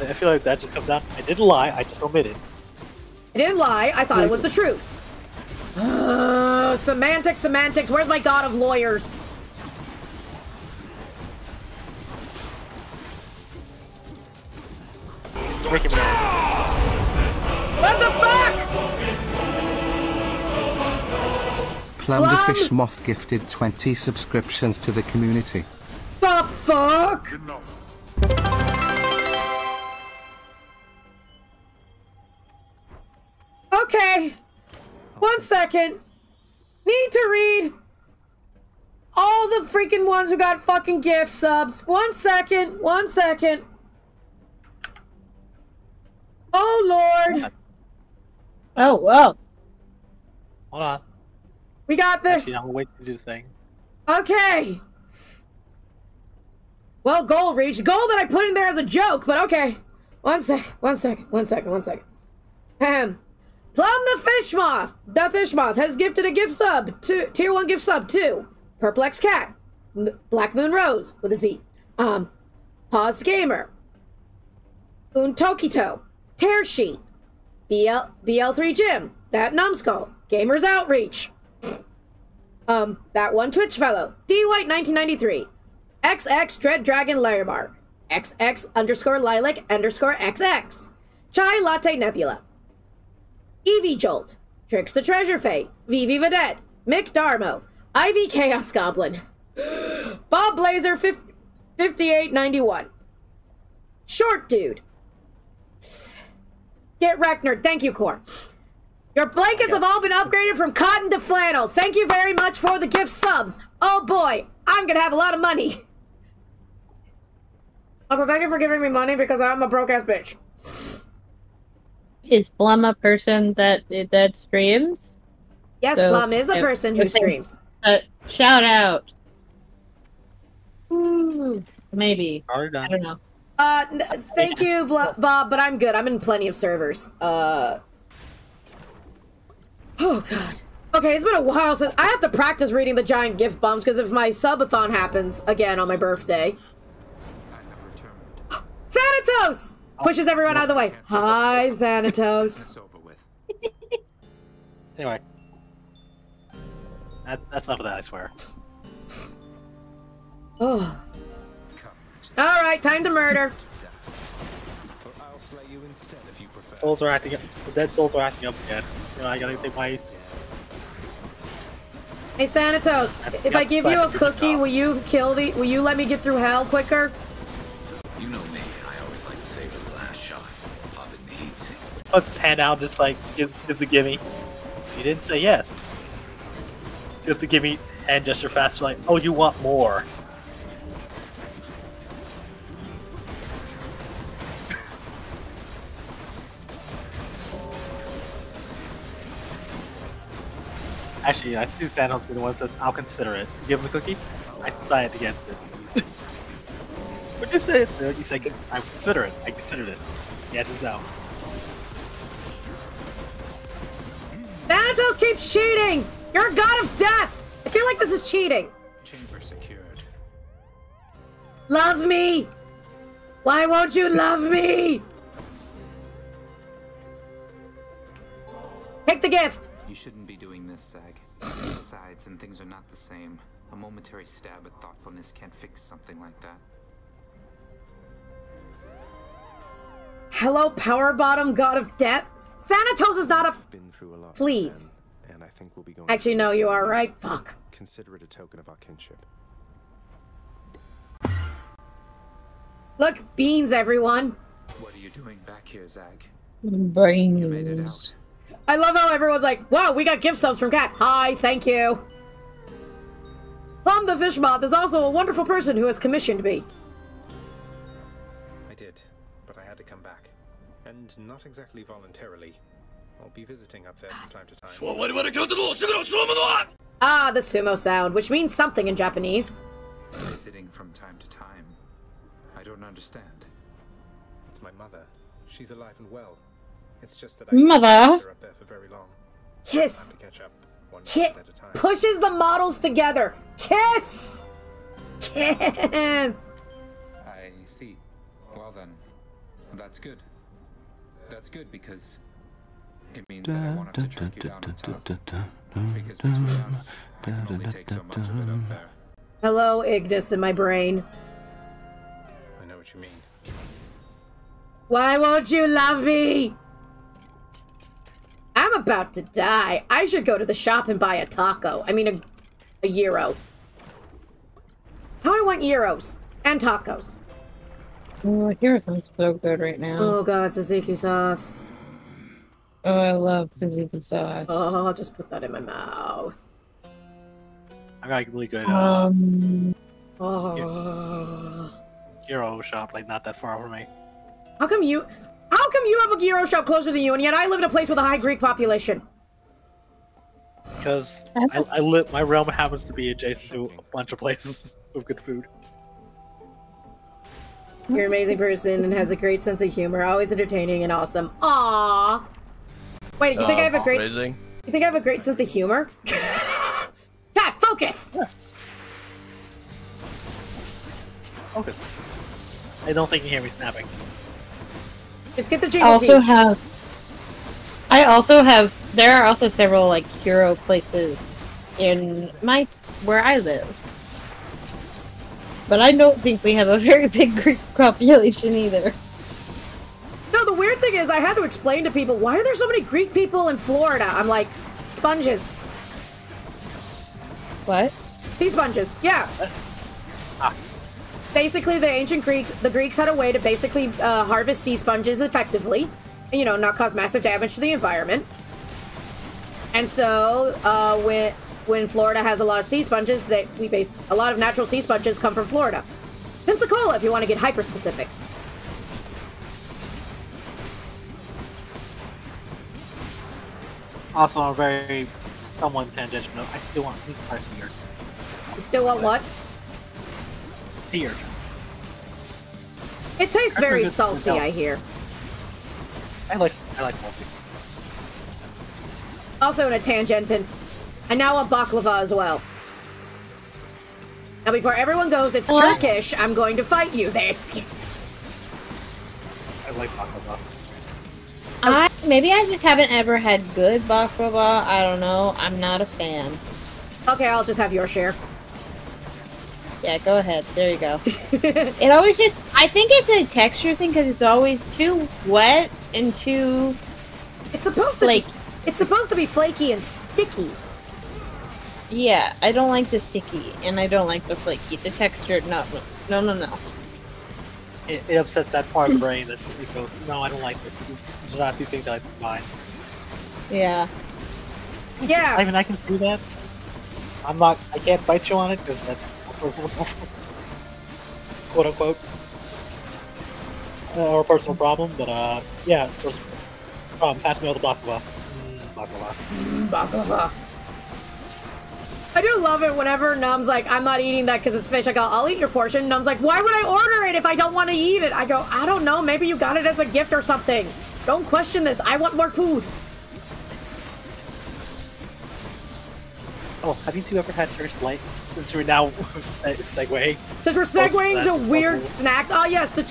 I feel like that just comes out. I didn't lie, I just omitted. I didn't lie, I thought it was the truth. Uh, semantics, semantics, where's my god of lawyers? Ricky what the fuck? Plum the Fish Moth gifted twenty subscriptions to the community. The fuck? Enough. Okay, one second. Need to read all the freaking ones who got fucking gift subs. One second, one second. Oh, Lord. Oh, whoa. Hold on. We got this. Actually, I'm waiting to do the thing. Okay. Well, goal reached. Goal that I put in there as a joke, but okay. One sec, one second, one second, one second. Ahem. Plum the Fish Moth! The Fish Moth has gifted a gift sub to Tier one gift sub to Perplex Cat, N Black Moon Rose with a Z, um, Paused Gamer, Untokito, Tear Sheet, B L B L three Jim, That Numbskull, Gamers Outreach, um, That One Twitch Fellow, D White nineteen ninety-three, X X Dread Dragon Larimar, X X underscore Lilac underscore X X, Chai Latte Nebula. Evie Jolt, Tricks the Treasure Fae, Vivi Vedette, Mick Darmo, Ivy Chaos Goblin, Bob Blazer fifty-eight ninety-one, Short Dude, Get Reckner, thank you, Core. Your blankets have all been upgraded from cotton to flannel. Thank you very much for the gift subs. Oh boy, I'm gonna have a lot of money. Also, thank you for giving me money because I'm a broke ass bitch. Is Plum a person that that streams? Yes, so, Plum is a person who streams. Uh, shout out. Ooh, maybe. I don't know. Uh, thank you, Bob, but I'm good. I'm in plenty of servers. Uh. Oh, God. Okay, it's been a while since... I have to practice reading the giant gift bombs, because if my subathon happens again on my birthday... Thanatos! Pushes everyone out of the way. Hi, Thanatos. Anyway. That, that's enough of that, I swear. Oh. Alright, time to murder. Souls are acting up. The dead souls are acting up again. You know, I gotta take my... Hey, Thanatos, if yep, I give you a cookie, will you kill the... Will you let me get through hell quicker? You know me. Puts his hand out, just like gives, gives a gimme. You didn't say yes. Just to give me hand gesture faster, like, oh, you want more. Actually, I think Thanos will be the one that says, I'll consider it. You give him the cookie? I decided against it. What is it? You say, I consider it. I considered it. The answer is no. Thanatos keeps cheating! You're a god of death! I feel like this is cheating. Chamber secured. Love me! Why won't you love me? Take the gift! You shouldn't be doing this, Sag. Sides and things are not the same. A momentary stab at thoughtfulness can't fix something like that. Hello, power bottom god of death. Thanatos is not a. Been through a lot. Please. Then, and I think we'll be going. Actually, no, you are right. Fuck. Consider it a token of our kinship. Look, beans, everyone. What are you doing back here, Zag? Brains. You made it out. I love how everyone's like, wow, we got gift subs from Cat. Hi, thank you. Plum the Fish Moth is also a wonderful person who has commissioned me. I did, but I had to come back. And not exactly voluntarily. I'll be visiting up there from time to time. Ah, the sumo sound, which means something in Japanese. Visiting from time to time. I don't understand. It's my mother. She's alive and well. It's just that I mother up there for very long. Kiss. Catch up one Ki- at a time. Pushes the models together. Kiss. Kiss. I see. Well then, that's good. That's good because it means that I want to track you down and because between us, I can only take so much of it up there. Hello, Ignis in my brain. I know what you mean. Why won't you love me? I'm about to die. I should go to the shop and buy a taco. I mean, a, a gyro. How I want gyros and tacos. Oh, a gyro sounds so good right now. Oh god, tzatziki sauce. Oh, I love tzatziki sauce. Oh, I'll just put that in my mouth. I got a really good, uh... Um... Oh... gyro shop, like, not that far from me. How come you... How come you have a gyro shop closer than you, and yet I live in a place with a high Greek population? Because I, I live, my realm happens to be adjacent to a bunch of places with good food. You're an amazing person and has a great sense of humor, always entertaining and awesome. Aww. Wait, you think uh, I have a great? Amazing. You think I have a great sense of humor? Pat, focus. Yeah. Focus. I don't think you hear me snapping. Just get the J P. I also have. I also have. There are also several like hero places in my where I live, but I don't think we have a very big Greek population either. No, the weird thing is, I had to explain to people why are there so many Greek people in Florida. I'm like, sponges. What? Sea sponges. Yeah. Ah. Basically, the ancient Greeks, the Greeks had a way to basically uh, harvest sea sponges effectively, and, you know, not cause massive damage to the environment. And so, uh, when when Florida has a lot of sea sponges, that we base a lot of natural sea sponges come from Florida, Pensacola, if you want to get hyper specific. Also, a very someone tangential. I still want meat pie seared. You still want what? Seared. It tastes very salty, I hear. I like I like salty. Also in a tangentant. And now a baklava as well. Now before everyone goes, it's what? Turkish, I'm going to fight you. That's I like baklava. I maybe I just haven't ever had good baklava. I don't know. I'm not a fan. Okay, I'll just have your share. Yeah, go ahead. There you go. It always just... I think it's a texture thing because it's always too wet and too... It's supposed to like... It's supposed to be flaky and sticky. Yeah, I don't like the sticky and I don't like the flaky. The texture, no, no, no, no. It, it upsets that part of the brain that it goes, no, I don't like this. This is not these things I like mine. Yeah. Yeah. I mean, I can see that. I'm not. I can't bite you on it because that's personal problems, quote unquote, uh, or personal problem. But uh, yeah, personal problem. Pass me all the baklava. Mm, baklava. Mm, baklava. I do love it whenever Num's like, I'm not eating that because it's fish. I go, I'll eat your portion. Num's like, why would I order it if I don't want to eat it? I go, I don't know. Maybe you got it as a gift or something. Don't question this. I want more food. Oh, have you two ever had Turkish delight? Since we're now se segueing. Since we're segueing to weird oh, snacks. Oh yes, the,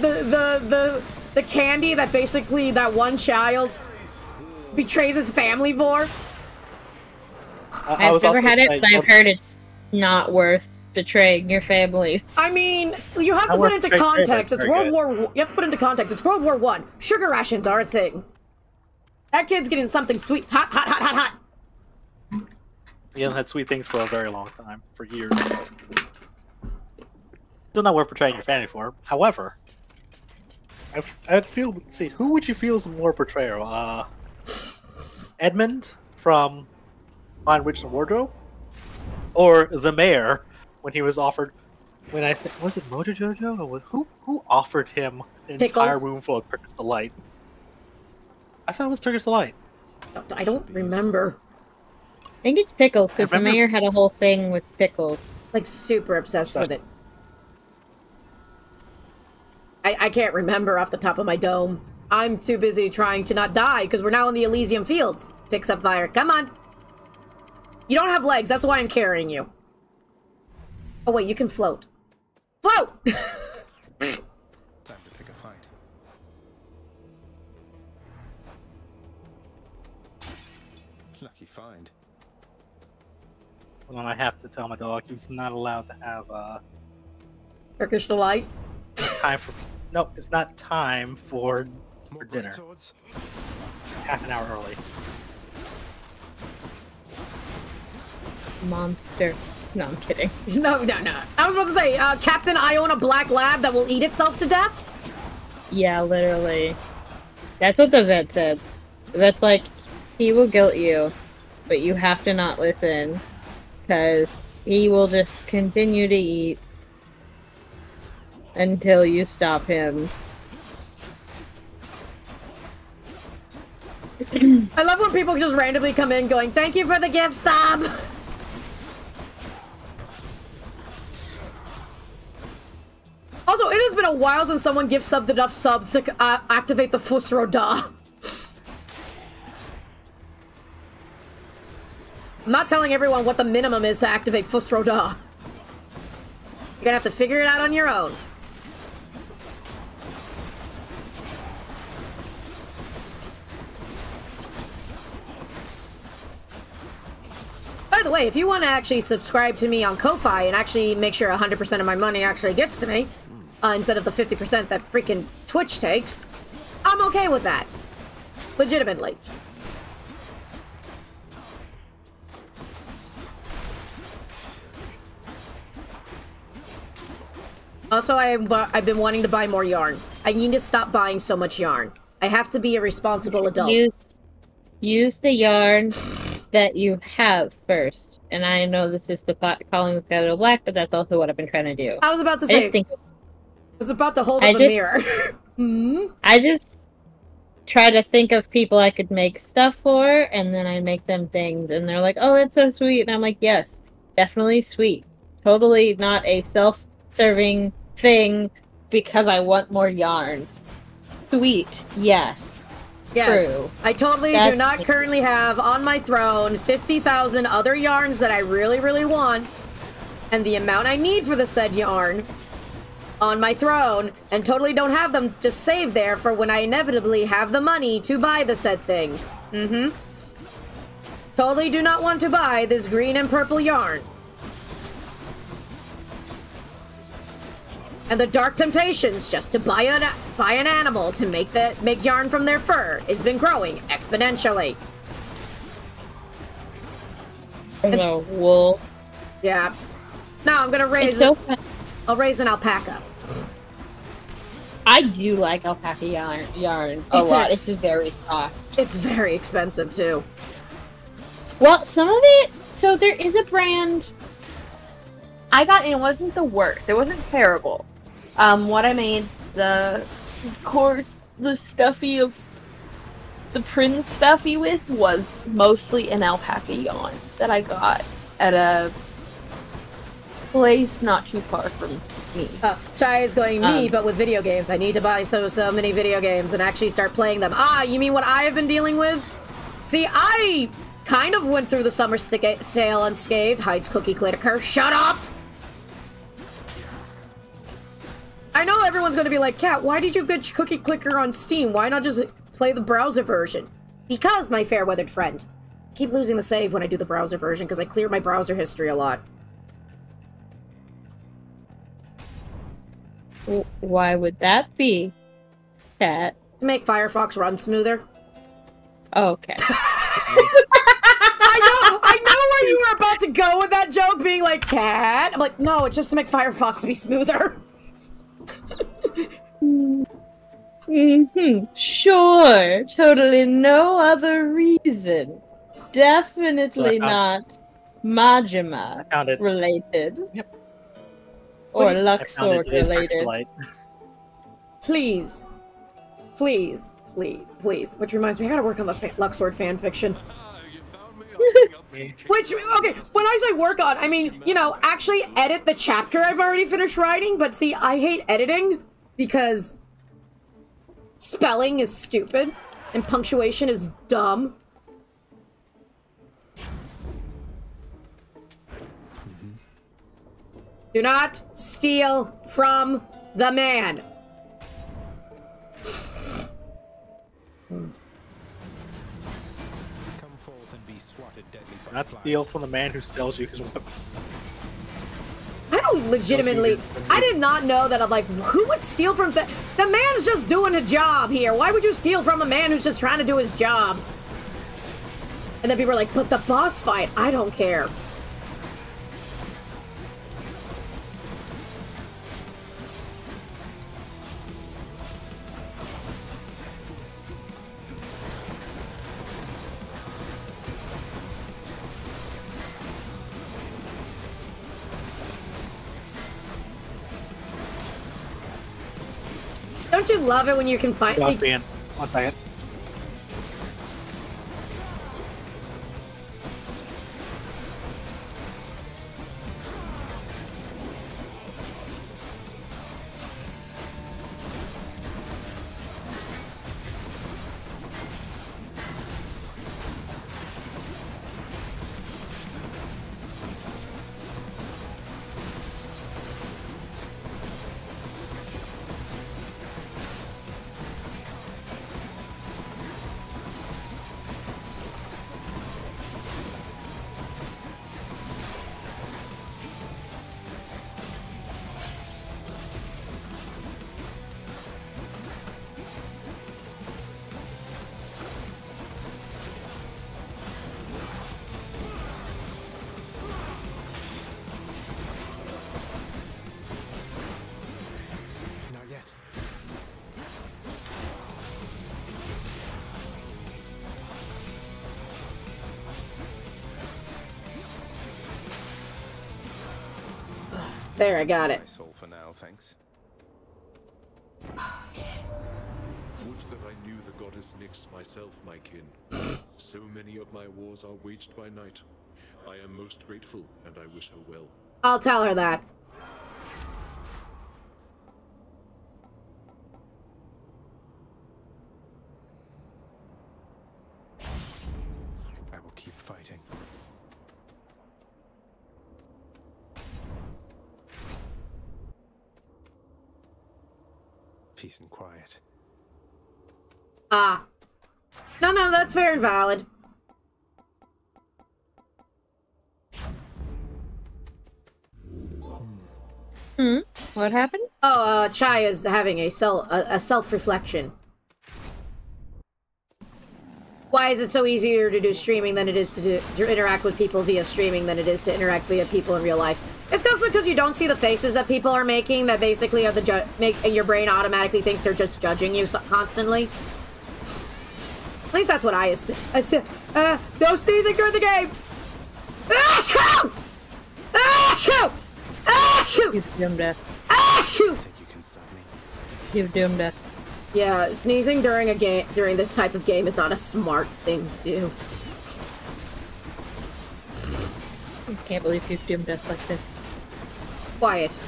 the the the the candy that basically that one child betrays his family for. I I've never had it, but I've heard it's not worth betraying your family. I mean, you have to put into context. It's World War. You have to put into context. It's World War One. Sugar rations are a thing. That kid's getting something sweet, hot, hot, hot, hot, hot. We haven't had sweet things for a very long time, for years. Still not worth portraying your family for. However, I, I would feel. Let's see, who would you feel is more portrayal? Uh, Edmund from *On Witch and Wardrobe*, or the mayor when he was offered. When I think was it Mojo Jojo or what, who who offered him an Pickles? entire room full of Turkish delight? I thought it was Turkish delight. I don't remember. I think it's Pickles, because the mayor had a whole thing with Pickles. Like, super obsessed Sorry. with it. I, I can't remember off the top of my dome. I'm too busy trying to not die, because we're now in the Elysium Fields. Picks up fire. Come on. You don't have legs, that's why I'm carrying you. Oh, wait, you can float. Float! Time to pick a fight. Lucky find. Well, I have to tell my dog he's not allowed to have uh Turkish delight. Time for no, it's not time for, for dinner. Swords. Half an hour early. Monster. No, I'm kidding. No, no, no. I was about to say, uh, Captain, I own a black lab that will eat itself to death. Yeah, literally. That's what the vet said. That's like, he will guilt you, but you have to not listen. Because he will just continue to eat until you stop him. I love when people just randomly come in going, thank you for the gift, Sob! Also, it has been a while since someone gift subbed enough subs to uh, activate the Fusro Da. I'm not telling everyone what the minimum is to activate Fusro Da. You're gonna have to figure it out on your own. By the way, if you want to actually subscribe to me on Ko-Fi and actually make sure one hundred percent of my money actually gets to me, uh, instead of the fifty percent that freaking Twitch takes, I'm okay with that. Legitimately. Also, I, I've been wanting to buy more yarn. I need to stop buying so much yarn. I have to be a responsible adult. Use, use the yarn that you have first. And I know this is the pot calling the shadow black, but that's also what I've been trying to do. I was about to say, I, think, I was about to hold I up just, a mirror. mm-hmm. I just try to think of people I could make stuff for, and then I make them things. And they're like, oh, that's so sweet. And I'm like, yes, definitely sweet. Totally not a self-serving thing because I want more yarn. Sweet, yes. Yes, true. I totally That's do not currently have on my throne fifty thousand other yarns that I really, really want, and the amount I need for the said yarn on my throne, and totally don't have them just saved there for when I inevitably have the money to buy the said things. Mm-hmm. Totally do not want to buy this green and purple yarn. And the dark temptations just to buy an buy an animal to make the make yarn from their fur has been growing exponentially. And no wool. Yeah. No, I'm gonna raise. It's so fun. I'll raise an alpaca. I do like alpaca yarn yarn a it's lot. It's very soft. It's very expensive too. Well, some of it... So there is a brand I got, and it wasn't the worst. It wasn't terrible. Um, what I made, the cords, the stuffy of... The print stuffy with was mostly an alpaca yarn that I got at a place not too far from me. Oh, Chai is going, me, um, but with video games. I need to buy so, so many video games and actually start playing them. Ah, you mean what I have been dealing with? See, I kind of went through the summer sale unscathed. Hides Cookie Clicker. Shut up! I know everyone's going to be like, Cat, why did you get Cookie Clicker on Steam? Why not just play the browser version? Because, my fair-weathered friend, I keep losing the save when I do the browser version because I clear my browser history a lot. Why would that be, Cat? To make Firefox run smoother. Okay. I know, I know where you were about to go with that joke, being like, Cat. I'm like, no, it's just to make Firefox be smoother. Mm-hmm. Sure. Totally no other reason. Definitely so not Majima related. Yep. Or Luxord related. Please. Please. Please, please. Which reminds me, I gotta work on the fa Luxord fanfiction. Which, okay, when I say work on, I mean, you know, actually edit the chapter I've already finished writing, but see, I hate editing because spelling is stupid and punctuation is dumb. Do not steal from the man. Come forth and be swatted deadly. Not steal from the man who sells you his weapon. I don't legitimately. I did not know that. I'm like, who would steal from the? The man's just doing a job here. Why would you steal from a man who's just trying to do his job? And then people are like, but the boss fight. I don't care. Don't you love it when you can find me? Like... One second. There, I got it. My soul for now, thanks. Would that I knew the goddess Nyx myself, my kin. So many of my wars are waged by night. I am most grateful, and I wish her well. I'll tell her that. I will keep fighting. Peace and quiet. Ah. No, no, that's fair and valid. Hmm? What happened? Oh, uh, Chai is having a, self, a, a self-reflection. Why is it so easier to do streaming than it is to, do, to interact with people via streaming than it is to interact via people in real life? It's also because you don't see the faces that people are making that basically are the ju make and your brain automatically thinks they're just judging you so constantly. At least that's what I assume. Uh, no sneezing during the game! Ashoo! Ashoo! Ashoo! You've doomed us. Ashoo! I think you can stop me. You've doomed us. Yeah, sneezing during a game during this type of game is not a smart thing to do. I can't believe you've doomed us like this. Quiet.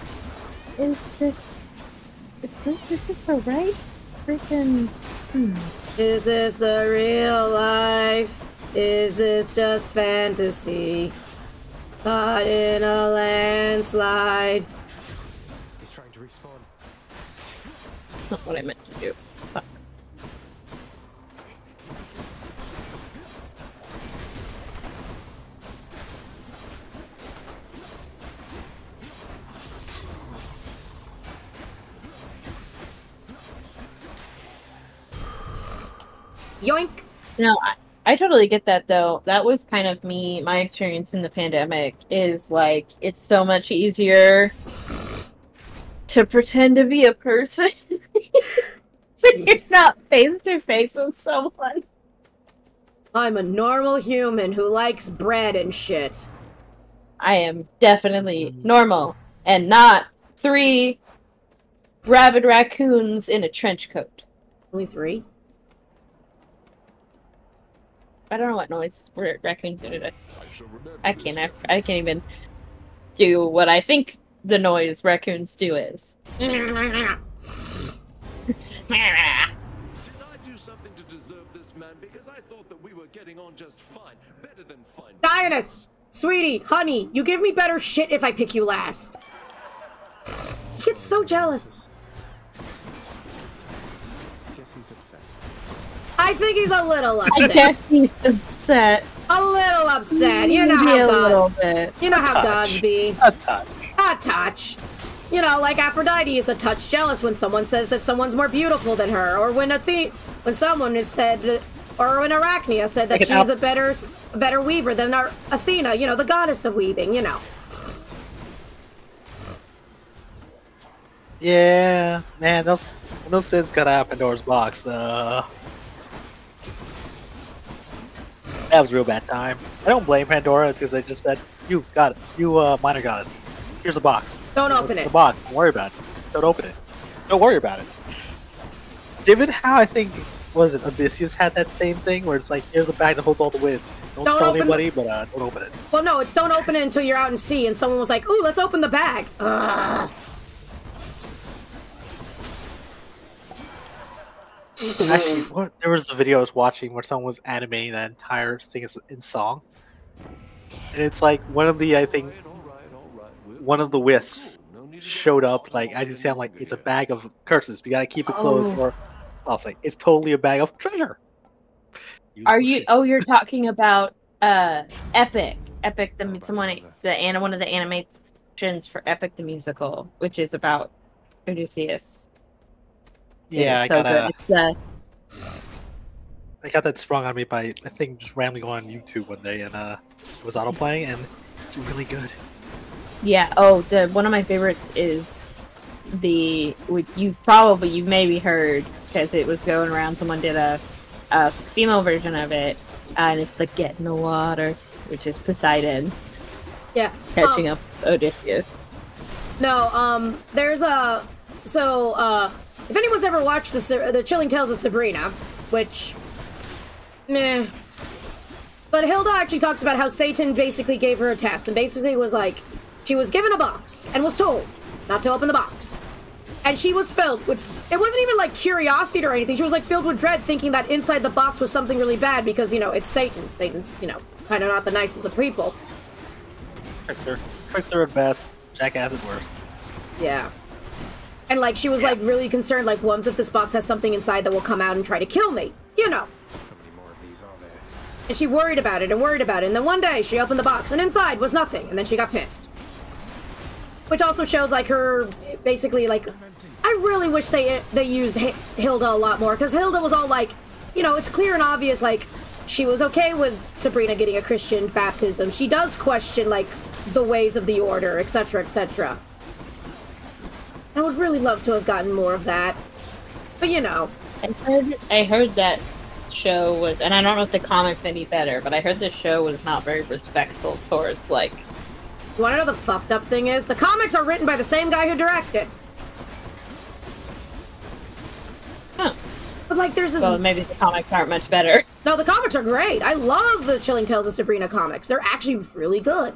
Is this... Is this the right freaking... Hmm. Is this the real life? Is this just fantasy? Caught in a landslide. He's trying to respawn. That's not what I meant to do. Fuck. Yoink! No, I, I totally get that, though. That was kind of me, my experience in the pandemic, is, like, it's so much easier to pretend to be a person when you're not face-to-face with someone. I'm a normal human who likes bread and shit. I am definitely normal, and not three rabid raccoons in a trench coat. Only three? I don't know what noise we're raccoons did it. I can't. I, I can't even do what I think the noise raccoons do is. Did I do something to deserve this, man? Because I thought that we were getting on just fine, better than fine. Dionysus, sweetie, honey, you give me better shit if I pick you last. He gets so jealous. I guess he's upset. I think he's a little upset. I guess he's upset. A little upset. You know how gods bit. You know how touch. gods be. A touch. A touch. You know, like Aphrodite is a touch jealous when someone says that someone's more beautiful than her, or when a the when someone has said that, or when Arachnia said that she's a better a better weaver than our Athena. You know, the goddess of weaving. You know. Yeah, man, those those sins got out of Pandora's box. Uh. That was a real bad time. I don't blame Pandora because I just said, you got it. You uh, minor goddess. Here's a box. Don't Here's open it. The box. Don't worry about it. Don't open it. Don't worry about it. Given how I think, was it Odysseus had that same thing where it's like, here's a bag that holds all the winds. Don't, don't tell anybody, but uh, don't open it. Well, no, it's don't open it until you're out in sea and someone was like, ooh, let's open the bag. Ugh. Actually, what, there was a video I was watching where someone was animating that entire thing in song, and it's like one of the I think one of the wisps showed up like as you say, I'm like it's a bag of curses. We gotta keep it closed. Oh. Or I was like, it's totally a bag of treasure. You Are you? Shit. Oh, you're talking about uh, Epic, Epic the someone the one of the animations for Epic the Musical, which is about Odysseus. Yeah, I so got a, I got that sprung on me by I think just rambling on YouTube one day, and uh, it was auto playing, and it's really good. Yeah. Oh, the one of my favorites is the you've probably you've maybe heard because it was going around. Someone did a, a female version of it, uh, and it's the Get in the Water, which is Poseidon. Yeah. Catching um, up with Odysseus. No. Um. There's a so. Uh. If anyone's ever watched the the Chilling Tales of Sabrina, which, meh, but Hilda actually talks about how Satan basically gave her a test and basically was like, she was given a box and was told not to open the box, and she was filled with it wasn't even like curiosity or anything. She was like filled with dread, thinking that inside the box was something really bad because you know it's Satan. Satan's you know kind of not the nicest of people. Trickster, trickster at best, jackass at worst. Yeah. And, like, she was, yeah. like, really concerned, like, what if this box has something inside that will come out and try to kill me? You know. How many more of these are there? And she worried about it and worried about it. And then one day she opened the box and inside was nothing. And then she got pissed. Which also showed, like, her basically, like, I really wish they, they used Hilda a lot more. Because Hilda was all, like, you know, it's clear and obvious, like, she was okay with Sabrina getting a Christian baptism. She does question, like, the ways of the order, et cetera, et cetera. I would really love to have gotten more of that, but you know. I heard I heard that show was, and I don't know if the comics any better, but I heard this show was not very respectful towards, like... You wanna know the fucked up thing is? The comics are written by the same guy who directed. Huh. But, like, there's this... Well, maybe the comics aren't much better. No, the comics are great. I love the Chilling Tales of Sabrina comics. They're actually really good.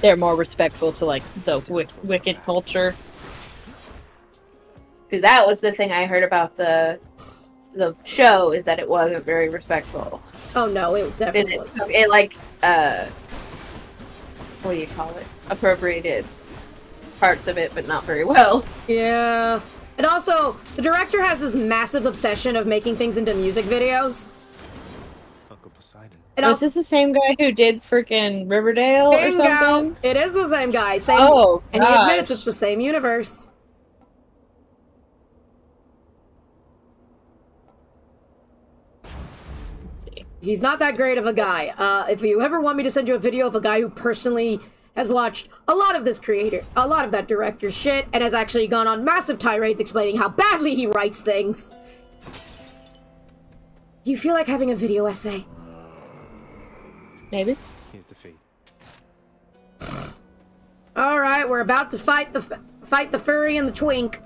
They're more respectful to, like, the wic wicked culture. Because that was the thing I heard about the the show, is that it wasn't very respectful. Oh, no, it definitely wasn't. It, it, like, uh... what do you call it? Appropriated parts of it, but not very well. Yeah. And also, the director has this massive obsession of making things into music videos. Uncle Poseidon. And oh, is this the same guy who did freaking Riverdale or something? Guy. It is the same guy. Same. Oh, and gosh. He admits it's the same universe. Let's see. He's not that great of a guy. Uh, if you ever want me to send you a video of a guy who personally has watched a lot of this creator, a lot of that director's shit, and has actually gone on massive tirades explaining how badly he writes things. Do you feel like having a video essay? Maybe. Here's the fee. All right, we're about to fight the f fight the furry and the twink.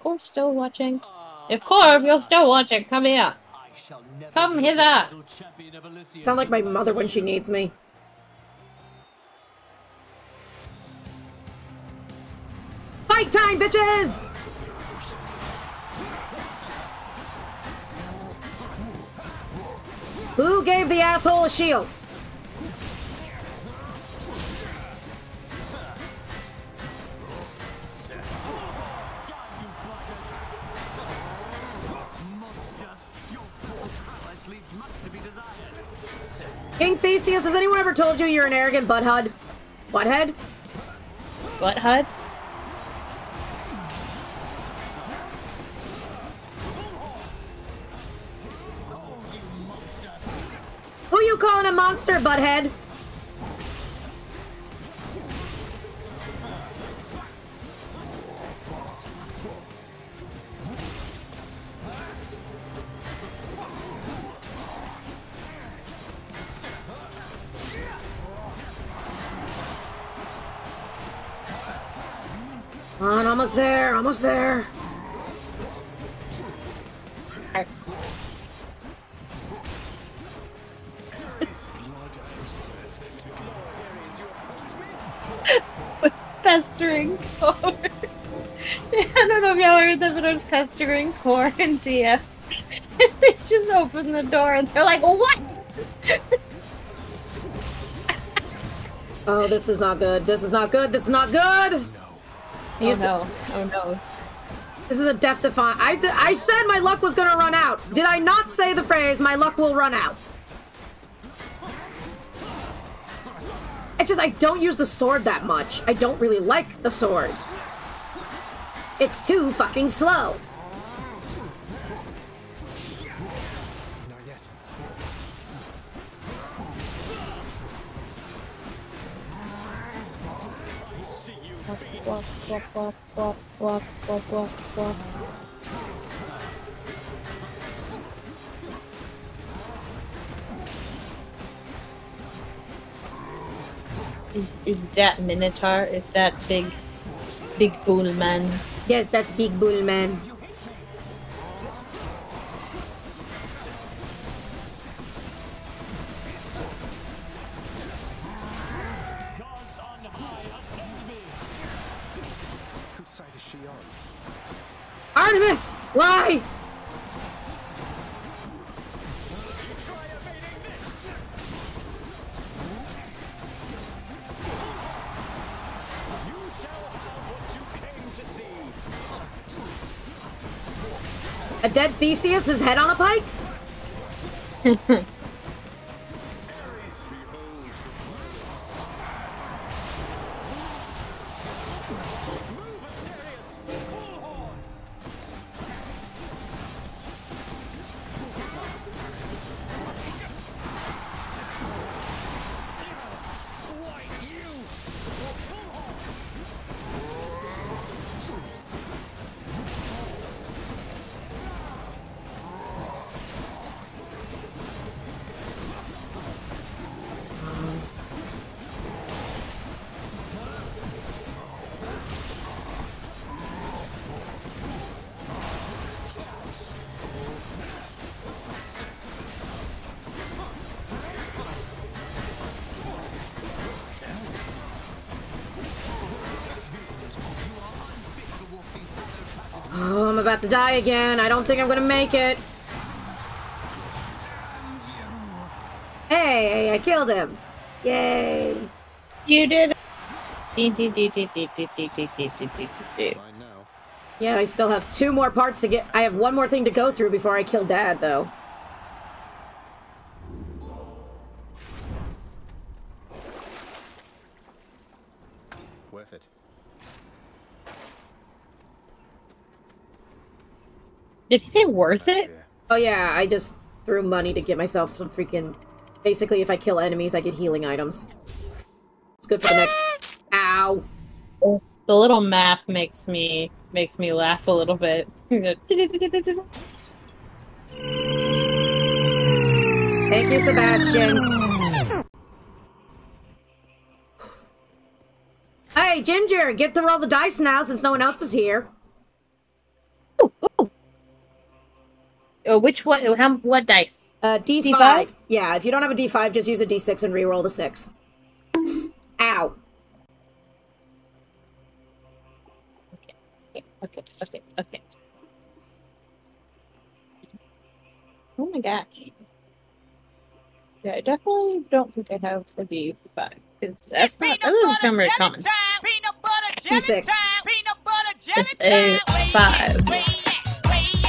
Core still watching. If Core, if you're still watching, come here. Come hither. Sound like my mother when she needs me. Fight time, bitches! Who gave the asshole a shield? King Theseus, has anyone ever told you you're an arrogant butthead? Butthead? Butthead? Who you calling a monster, butthead? Come on, almost there, almost there. Pestering Core. I don't know if y'all heard that, but I was pestering Core and D F. And they just opened the door and they're like, what? Oh, this is not good. This is not good. This is not good. Oh, no. Oh, no. This is a death defying. I, I said my luck was going to run out. Did I not say the phrase, my luck will run out? It's just I don't use the sword that much. I don't really like the sword. It's too fucking slow. Not yet. Walk, walk, walk, walk, walk, walk, walk, walk. Is, is that Minotaur? Is that big, big bull man? Yes, that's big bull man. Gods on high, attend me. Whose side is she on? Artemis, why? A dead Theseus, his head on a pike? Oh, I'm about to die again. I don't think I'm gonna make it. Hey, I killed him. Yay. You did it. Yeah, I still have two more parts to get. I have one more thing to go through before I kill Dad, though. Worth it. Did he say worth it? Oh yeah, I just threw money to get myself some freaking... Basically, if I kill enemies, I get healing items. It's good for the next... Ow! The little map makes me... makes me laugh a little bit. Thank you, Sebastian. Hey, Ginger! Get to roll the dice now, since no one else is here. Ooh, ooh. Uh, which one? How, what dice? Uh, D five. D five? Yeah, if you don't have a D five, just use a D six and re-roll the six. Ow. Okay, okay, okay, okay. Oh my gosh. Yeah, I definitely don't think I have a D five. It's that's not, that doesn't sound very common. D six. It's a five.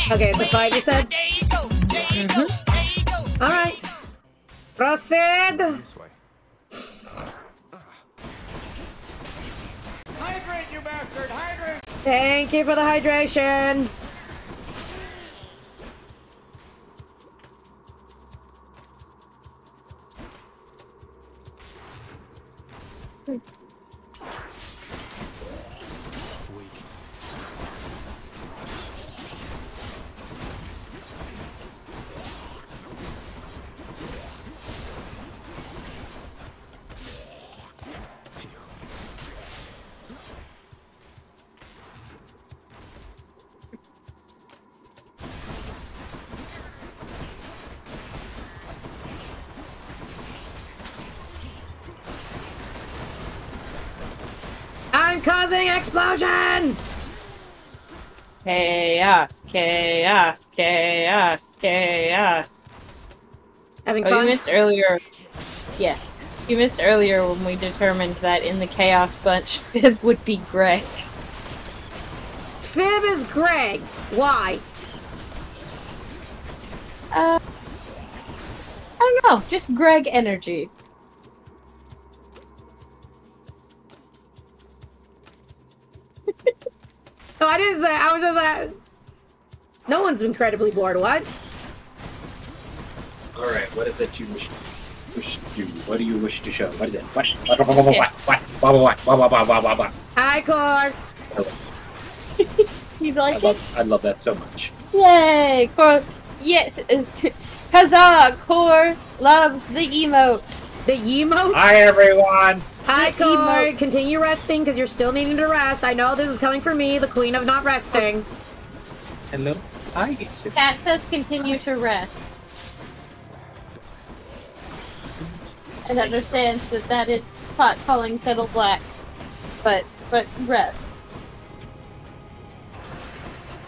Okay, it's a five, you said? Mm-hmm. Alright. Proceed! This way. Hydrate, you bastard! Hydrate! Thank you for the hydration! Hmm. Causing explosions! Chaos, chaos, chaos, chaos. Having oh, fun? You missed earlier. Yes. You missed earlier when we determined that in the chaos bunch, Fib would be Greg. Fib is Greg. Why? Uh, I don't know. Just Greg energy. No, I didn't say. I was just like, no one's incredibly bored. What? All right. What is it you wish? Wish you? What do you wish to show? What is it? What? What? What? What? What? What? What? What? What? What? Hi, Cor. You like it? I love that so much. Yay, Cor! Yes, huzzah! Cor loves the emote. The emote. Hi, everyone. Hi, Cor. Continue resting, because you're still needing to rest. I know this is coming from me, the queen of not resting. Hello? Hi, Easter. Cat says continue Hi. to rest. And understands that that is pot calling kettle black. But, but rest.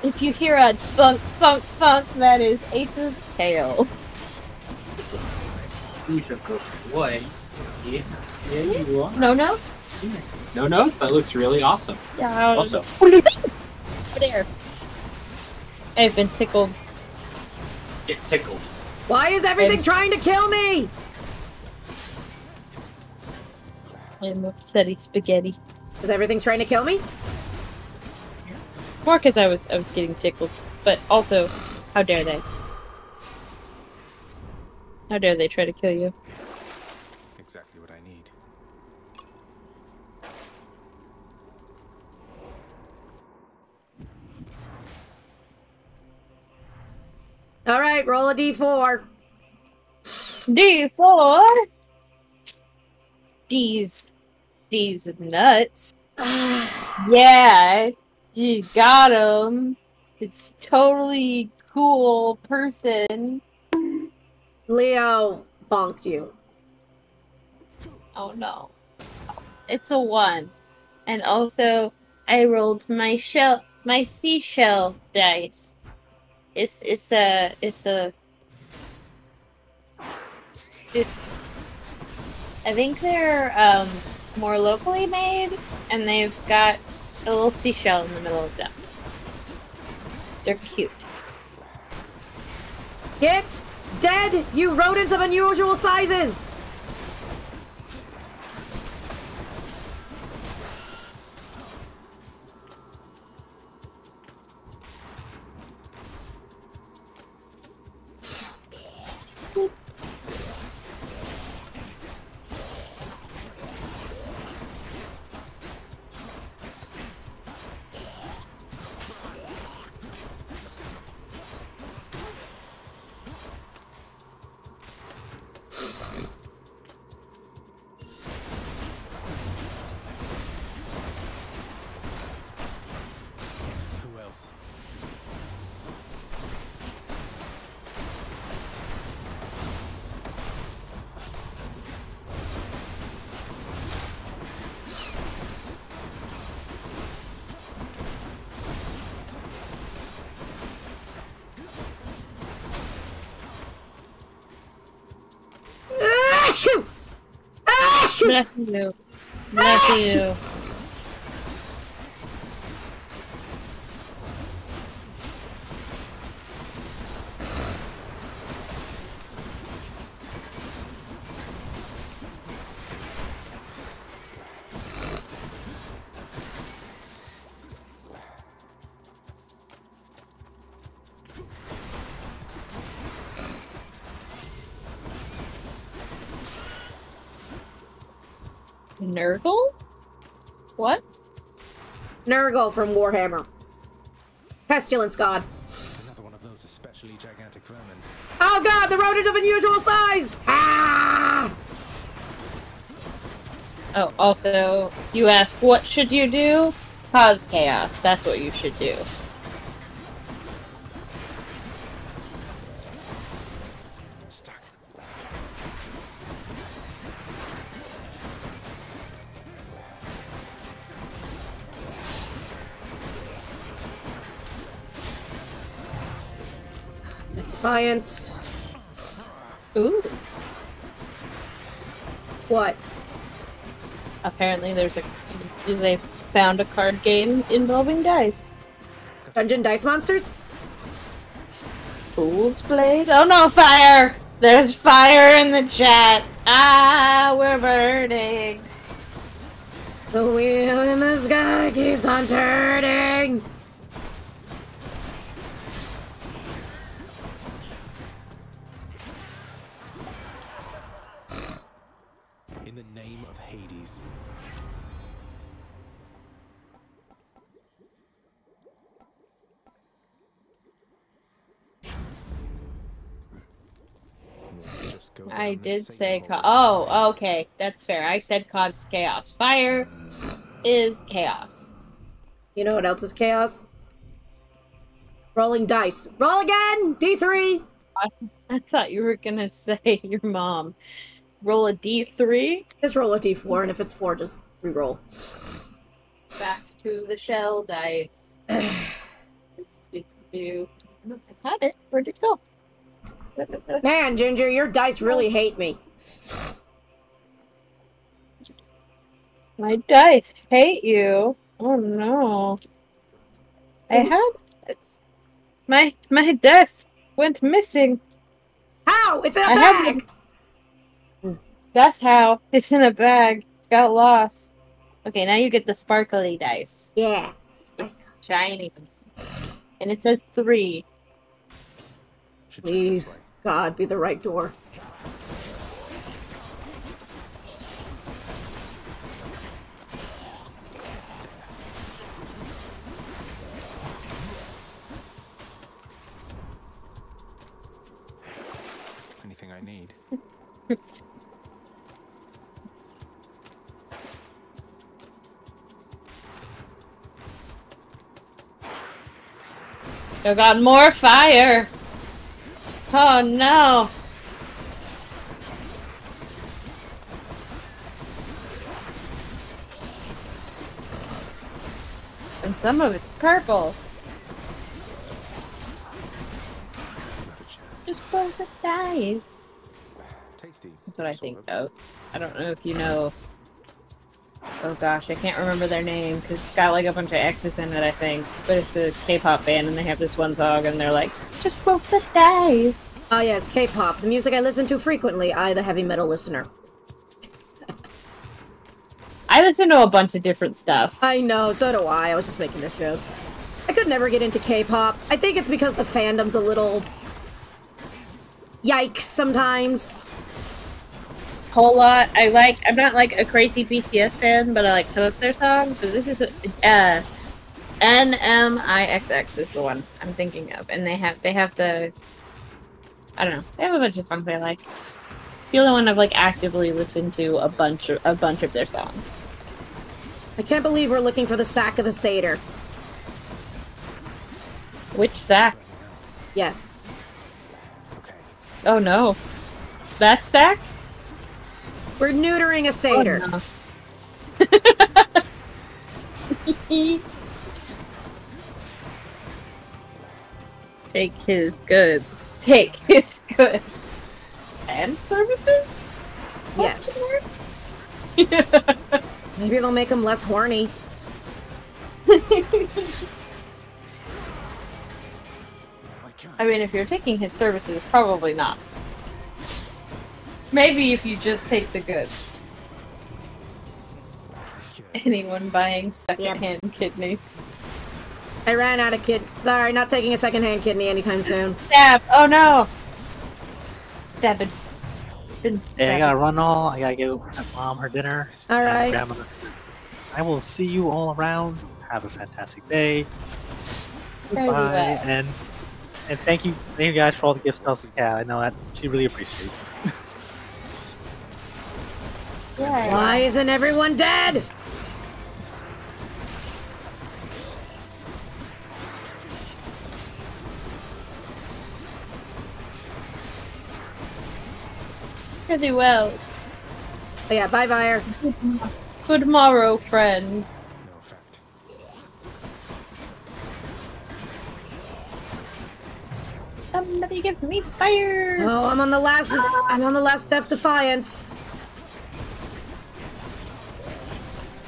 If you hear a thunk, thunk, thunk, that is Ace's tail. You should go away. Yeah. Yeah, you are. No notes? Yeah. No notes? That looks really awesome. Yeah. Also. Over there. I've been tickled. Get tickled. Why is everything I'm... trying to kill me? I'm upsetty spaghetti. Is everything trying to kill me? More because I was I was getting tickled, but also, how dare they? How dare they try to kill you? Exactly what I need. All right, roll a D four. D four? These... These nuts. Yeah, you got him. It's totally cool person. Leo bonked you. Oh no. It's a one. And also, I rolled my shell... my seashell dice. It's it's a it's a it's. I think they're um, more locally made, and they've got a little seashell in the middle of them. They're cute. Get dead, you rodents of unusual sizes! Bless you. Bless you. Nurgle? What? Nurgle from Warhammer. Pestilence god. Another one of those especially gigantic vermin. Oh god, the rodent of unusual size! Ah! Oh, also, you ask, what should you do? Cause chaos. That's what you should do. Science. Ooh. What? Apparently there's a... They found a card game involving dice. Dungeon Dice Monsters? Fool's Blade? Oh no, fire! There's fire in the chat! Ah, we're burning! The wheel in the sky keeps on turning! I did say ca- oh, okay, that's fair. I said cause chaos. Fire is chaos. You know what else is chaos? Rolling dice. Roll again! D three! I, I thought you were gonna say your mom. Roll a D three? Just roll a D four, and if it's four, just re-roll. Back to the shell dice. do, do, do. I had it. Where'd it go? Man, Ginger, your dice really hate me. My dice hate you? Oh no. I had... My my dice went missing. How? It's in a I bag! Had... That's how. It's in a bag. It's got lost. Okay, now you get the sparkly dice. Yeah. Sparkly. Shiny. And it says three. Please, God, be the right door. Anything I need. I got more fire. Oh no! and some of it's purple. Just roll the dice. Tasty. That's what I think, though. I don't know if you know. Oh gosh, I can't remember their name because it's got like a bunch of X's in it, I think. But it's a K-pop band, and they have this one song, and they're like, "Just roll the dice." Oh yes, K-pop, the music I listen to frequently. I, the heavy metal listener. I listen to a bunch of different stuff. I know, so do I. I was just making this joke. I could never get into K-pop. I think it's because the fandom's a little yikes sometimes. Whole lot. I like, I'm not like a crazy B T S fan, but I like some of their songs, but this is, uh, N M I X X is the one I'm thinking of, and they have, they have the, I don't know, they have a bunch of songs I like. It's the only one I've like actively listened to a bunch of, a bunch of their songs. I can't believe we're looking for the sack of a satyr. Which sack? Yes. Okay. Oh no. That sack? We're neutering a satyr. Oh, no. Take his goods. Take his goods. And services? Yes. Maybe they'll make him less horny. I mean, if you're taking his services, probably not. Maybe if you just take the goods. Anyone buying secondhand yep. kidneys? I ran out of kid. Sorry, not taking a secondhand kidney anytime soon. Stab! Oh no! Stab it. Yeah, I gotta run all. I gotta give my mom her dinner. All right. Grandmother. I will see you all around. Have a fantastic day. Goodbye. And and thank you, thank you guys for all the gift stuff to Kat. I know that she really appreciates it. Yeah. Why isn't everyone dead? Pretty well. Oh yeah, bye, Vire. Good morrow, friend. No effect. Somebody give me fire! Oh, I'm on the last. I'm on the last Death Defiance.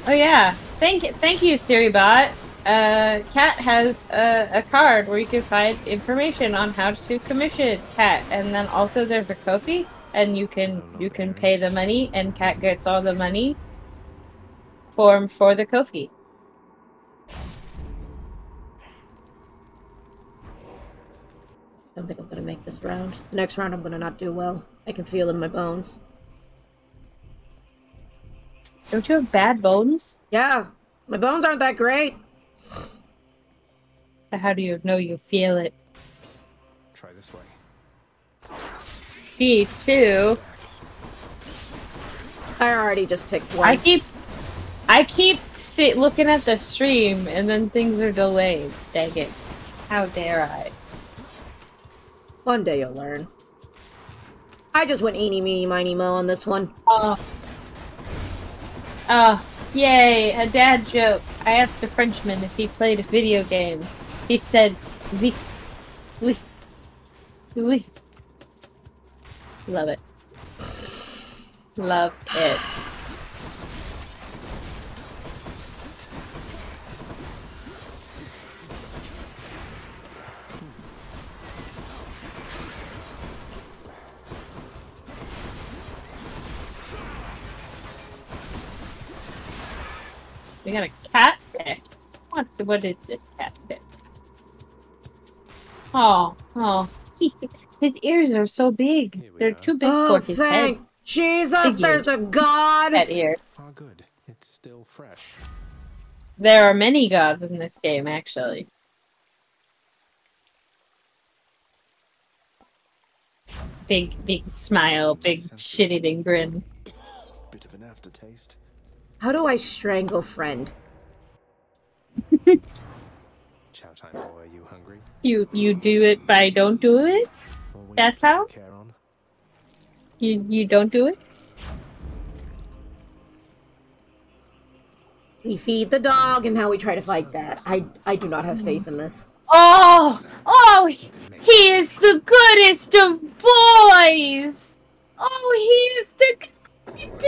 Oh yeah, thank thank you, Siribot. Uh, Kat has a, a card where you can find information on how to commission Kat, and then also there's a Ko-fi, and you can you can pay the money, and Kat gets all the money form for the Ko-fi. I don't think I'm gonna make this round. The next round I'm gonna not do well. I can feel it in my bones. Don't you have bad bones? Yeah. My bones aren't that great. How do you know you feel it? Try this way. D two. I already just picked one. I keep... I keep sit looking at the stream and then things are delayed. Dang it. How dare I? One day you'll learn. I just went eeny, meeny, miny, mo on this one. Oh. Oh, yay, a dad joke. I asked a Frenchman if he played video games. He said, oui, oui, oui. Love it. Love it. We got a cat pick. What's what is this cat pick? Oh, oh, geez, his ears are so big. They're go. too big oh, for his thank head. Jesus, big there's ears. a god. That ear. Oh, good. It's still fresh. There are many gods in this game, actually. Big, big smile, big shit-eating grin. Bit of an aftertaste. How do I strangle friend? Chow time, boy. Are you hungry? You you do it by don't do it. Well, that's how. You you don't do it. We feed the dog, and now we try to fight that. I I do not have faith in this. Oh, oh, he is the goodest of boys. Oh, he is the goodest.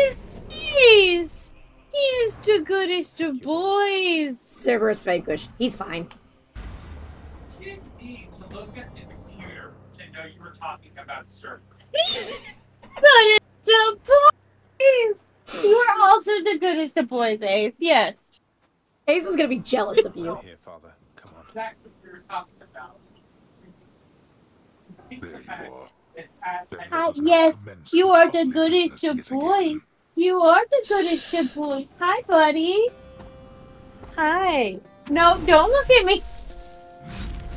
He is the goodest of boys. Cerberus vanquished. He's fine. Did need to look at the computer to know you were talking about Cerberus. Goodest of boys. You are also the goodest of boys, Ace. Yes. Ace is gonna be jealous of you. Here, Father. Come on. Exactly what we were talking about. There you are. How, yes, you are the goodest of boys. You are the goodest of boys. Hi, buddy. Hi. No, don't look at me.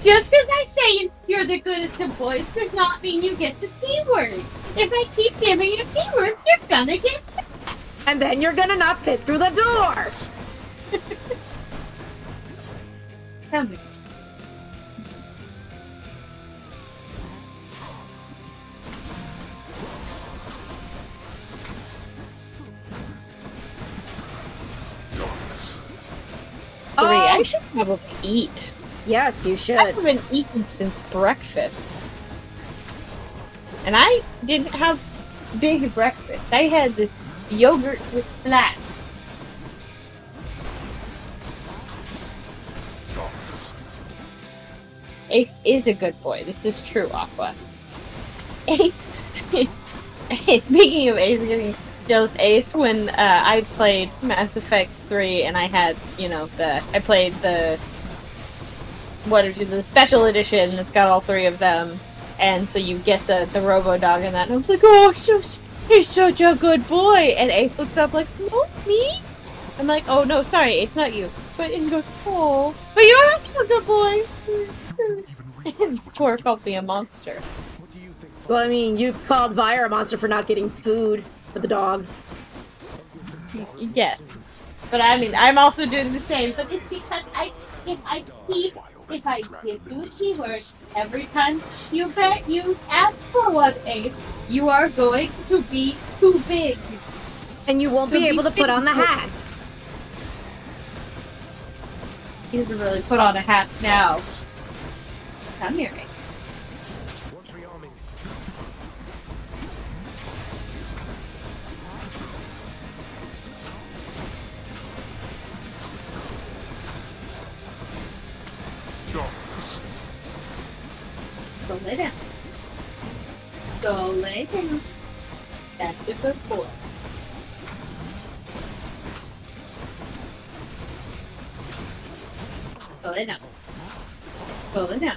Just because I say you're the goodest of boys does not mean you get the T word. If I keep giving you T words, you're gonna get. And then you're gonna not fit through the door! Tell me. Oh. Wait, I should probably eat. Yes, you should. I haven't eaten since breakfast. And I didn't have big breakfast. I had this yogurt with flat. Ace is a good boy. This is true, Aqua. Ace. Ace. Speaking of Ace getting jealous, Ace, when uh, I played Mass Effect three and I had, you know, the I played the what the special edition that's got all three of them, and so you get the the Robo Dog and that, and I was like, oh, shush. He's such a good boy! And Ace looks up like, no, me? I'm like, oh no, sorry, Ace, not you. But and he goes, oh, but you're also a good boy! And Tor called me a monster. Well, I mean, you called Vire a monster for not getting food for the dog. Yes. But I mean, I'm also doing the same, but it's because I, if I keep, if I give you keywords every time you bet you ask for one, Ace, you are going to be too big. And you won't be able to put on the hat. He doesn't really put on a hat now. Come here, Ace. Go lay down. Go lay down. That's a good boy. Go lay down. Go lay down.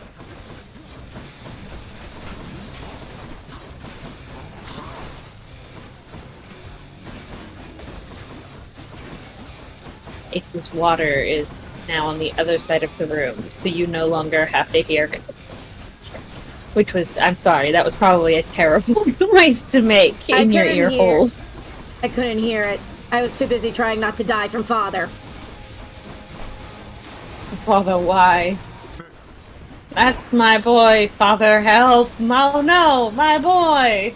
Ace's water is now on the other side of the room, so you no longer have to hear him. Which was, I'm sorry, that was probably a terrible noise to make in your ear holes. I couldn't hear it. I was too busy trying not to die from Father. Father, why? That's my boy, Father, help! Oh no, my boy!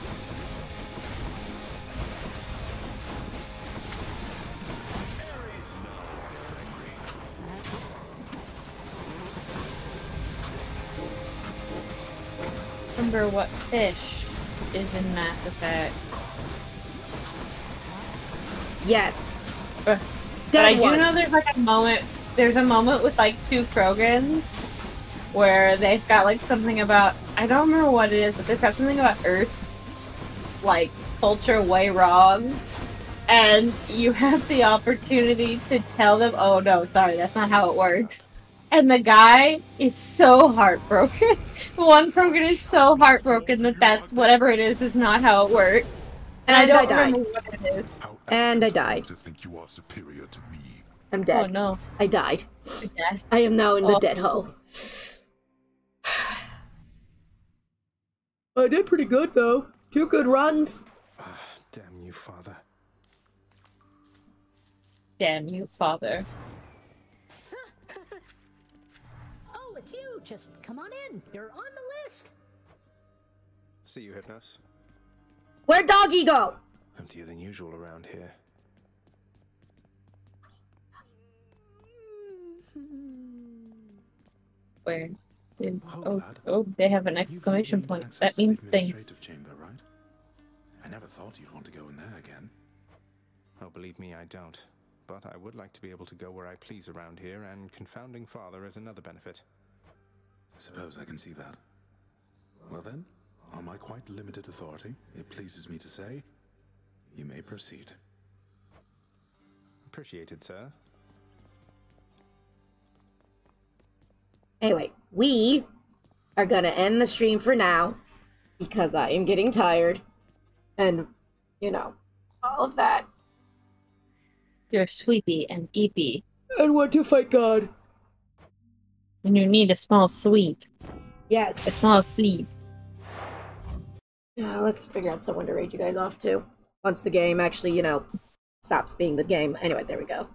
Remember what fish is in Mass Effect. Yes. But I do know there's like a moment there's a moment with like two Krogans where they've got like something about, I don't remember what it is, but they've got something about Earth like culture way wrong. And you have the opportunity to tell them, oh no, sorry, that's not how it works. And the guy is so heartbroken. One Krogan is so heartbroken that that's whatever it is is not how it works. And, and I don't I died. remember what it is. And I died. To think you are superior to me. I'm dead. Oh no! I died. You're dead. I am now in the oh. dead hole. I did pretty good though. Two good runs. Oh, damn you, Father. Damn you, Father. It's you. Just come on in. You're on the list. See you, Hypnos. Where'd Doggy go? Emptier than usual around here. software is oh, oh, oh they have an exclamation point. That means things. Chamber, right? I never thought you'd want to go in there again. Oh, believe me, I don't. But I would like to be able to go where I please around here, and confounding father is another benefit. I suppose I can see that. Well then, on my quite limited authority, it pleases me to say, you may proceed. Appreciated, sir. Anyway, we are gonna end the stream for now, because I am getting tired, and, you know, all of that. You're sleepy and eepy. And want to fight God. And you need a small sleep. Yes. A small sleep. Yeah, let's figure out someone to raid you guys off to. Once the game actually, you know, stops being the game. Anyway, there we go.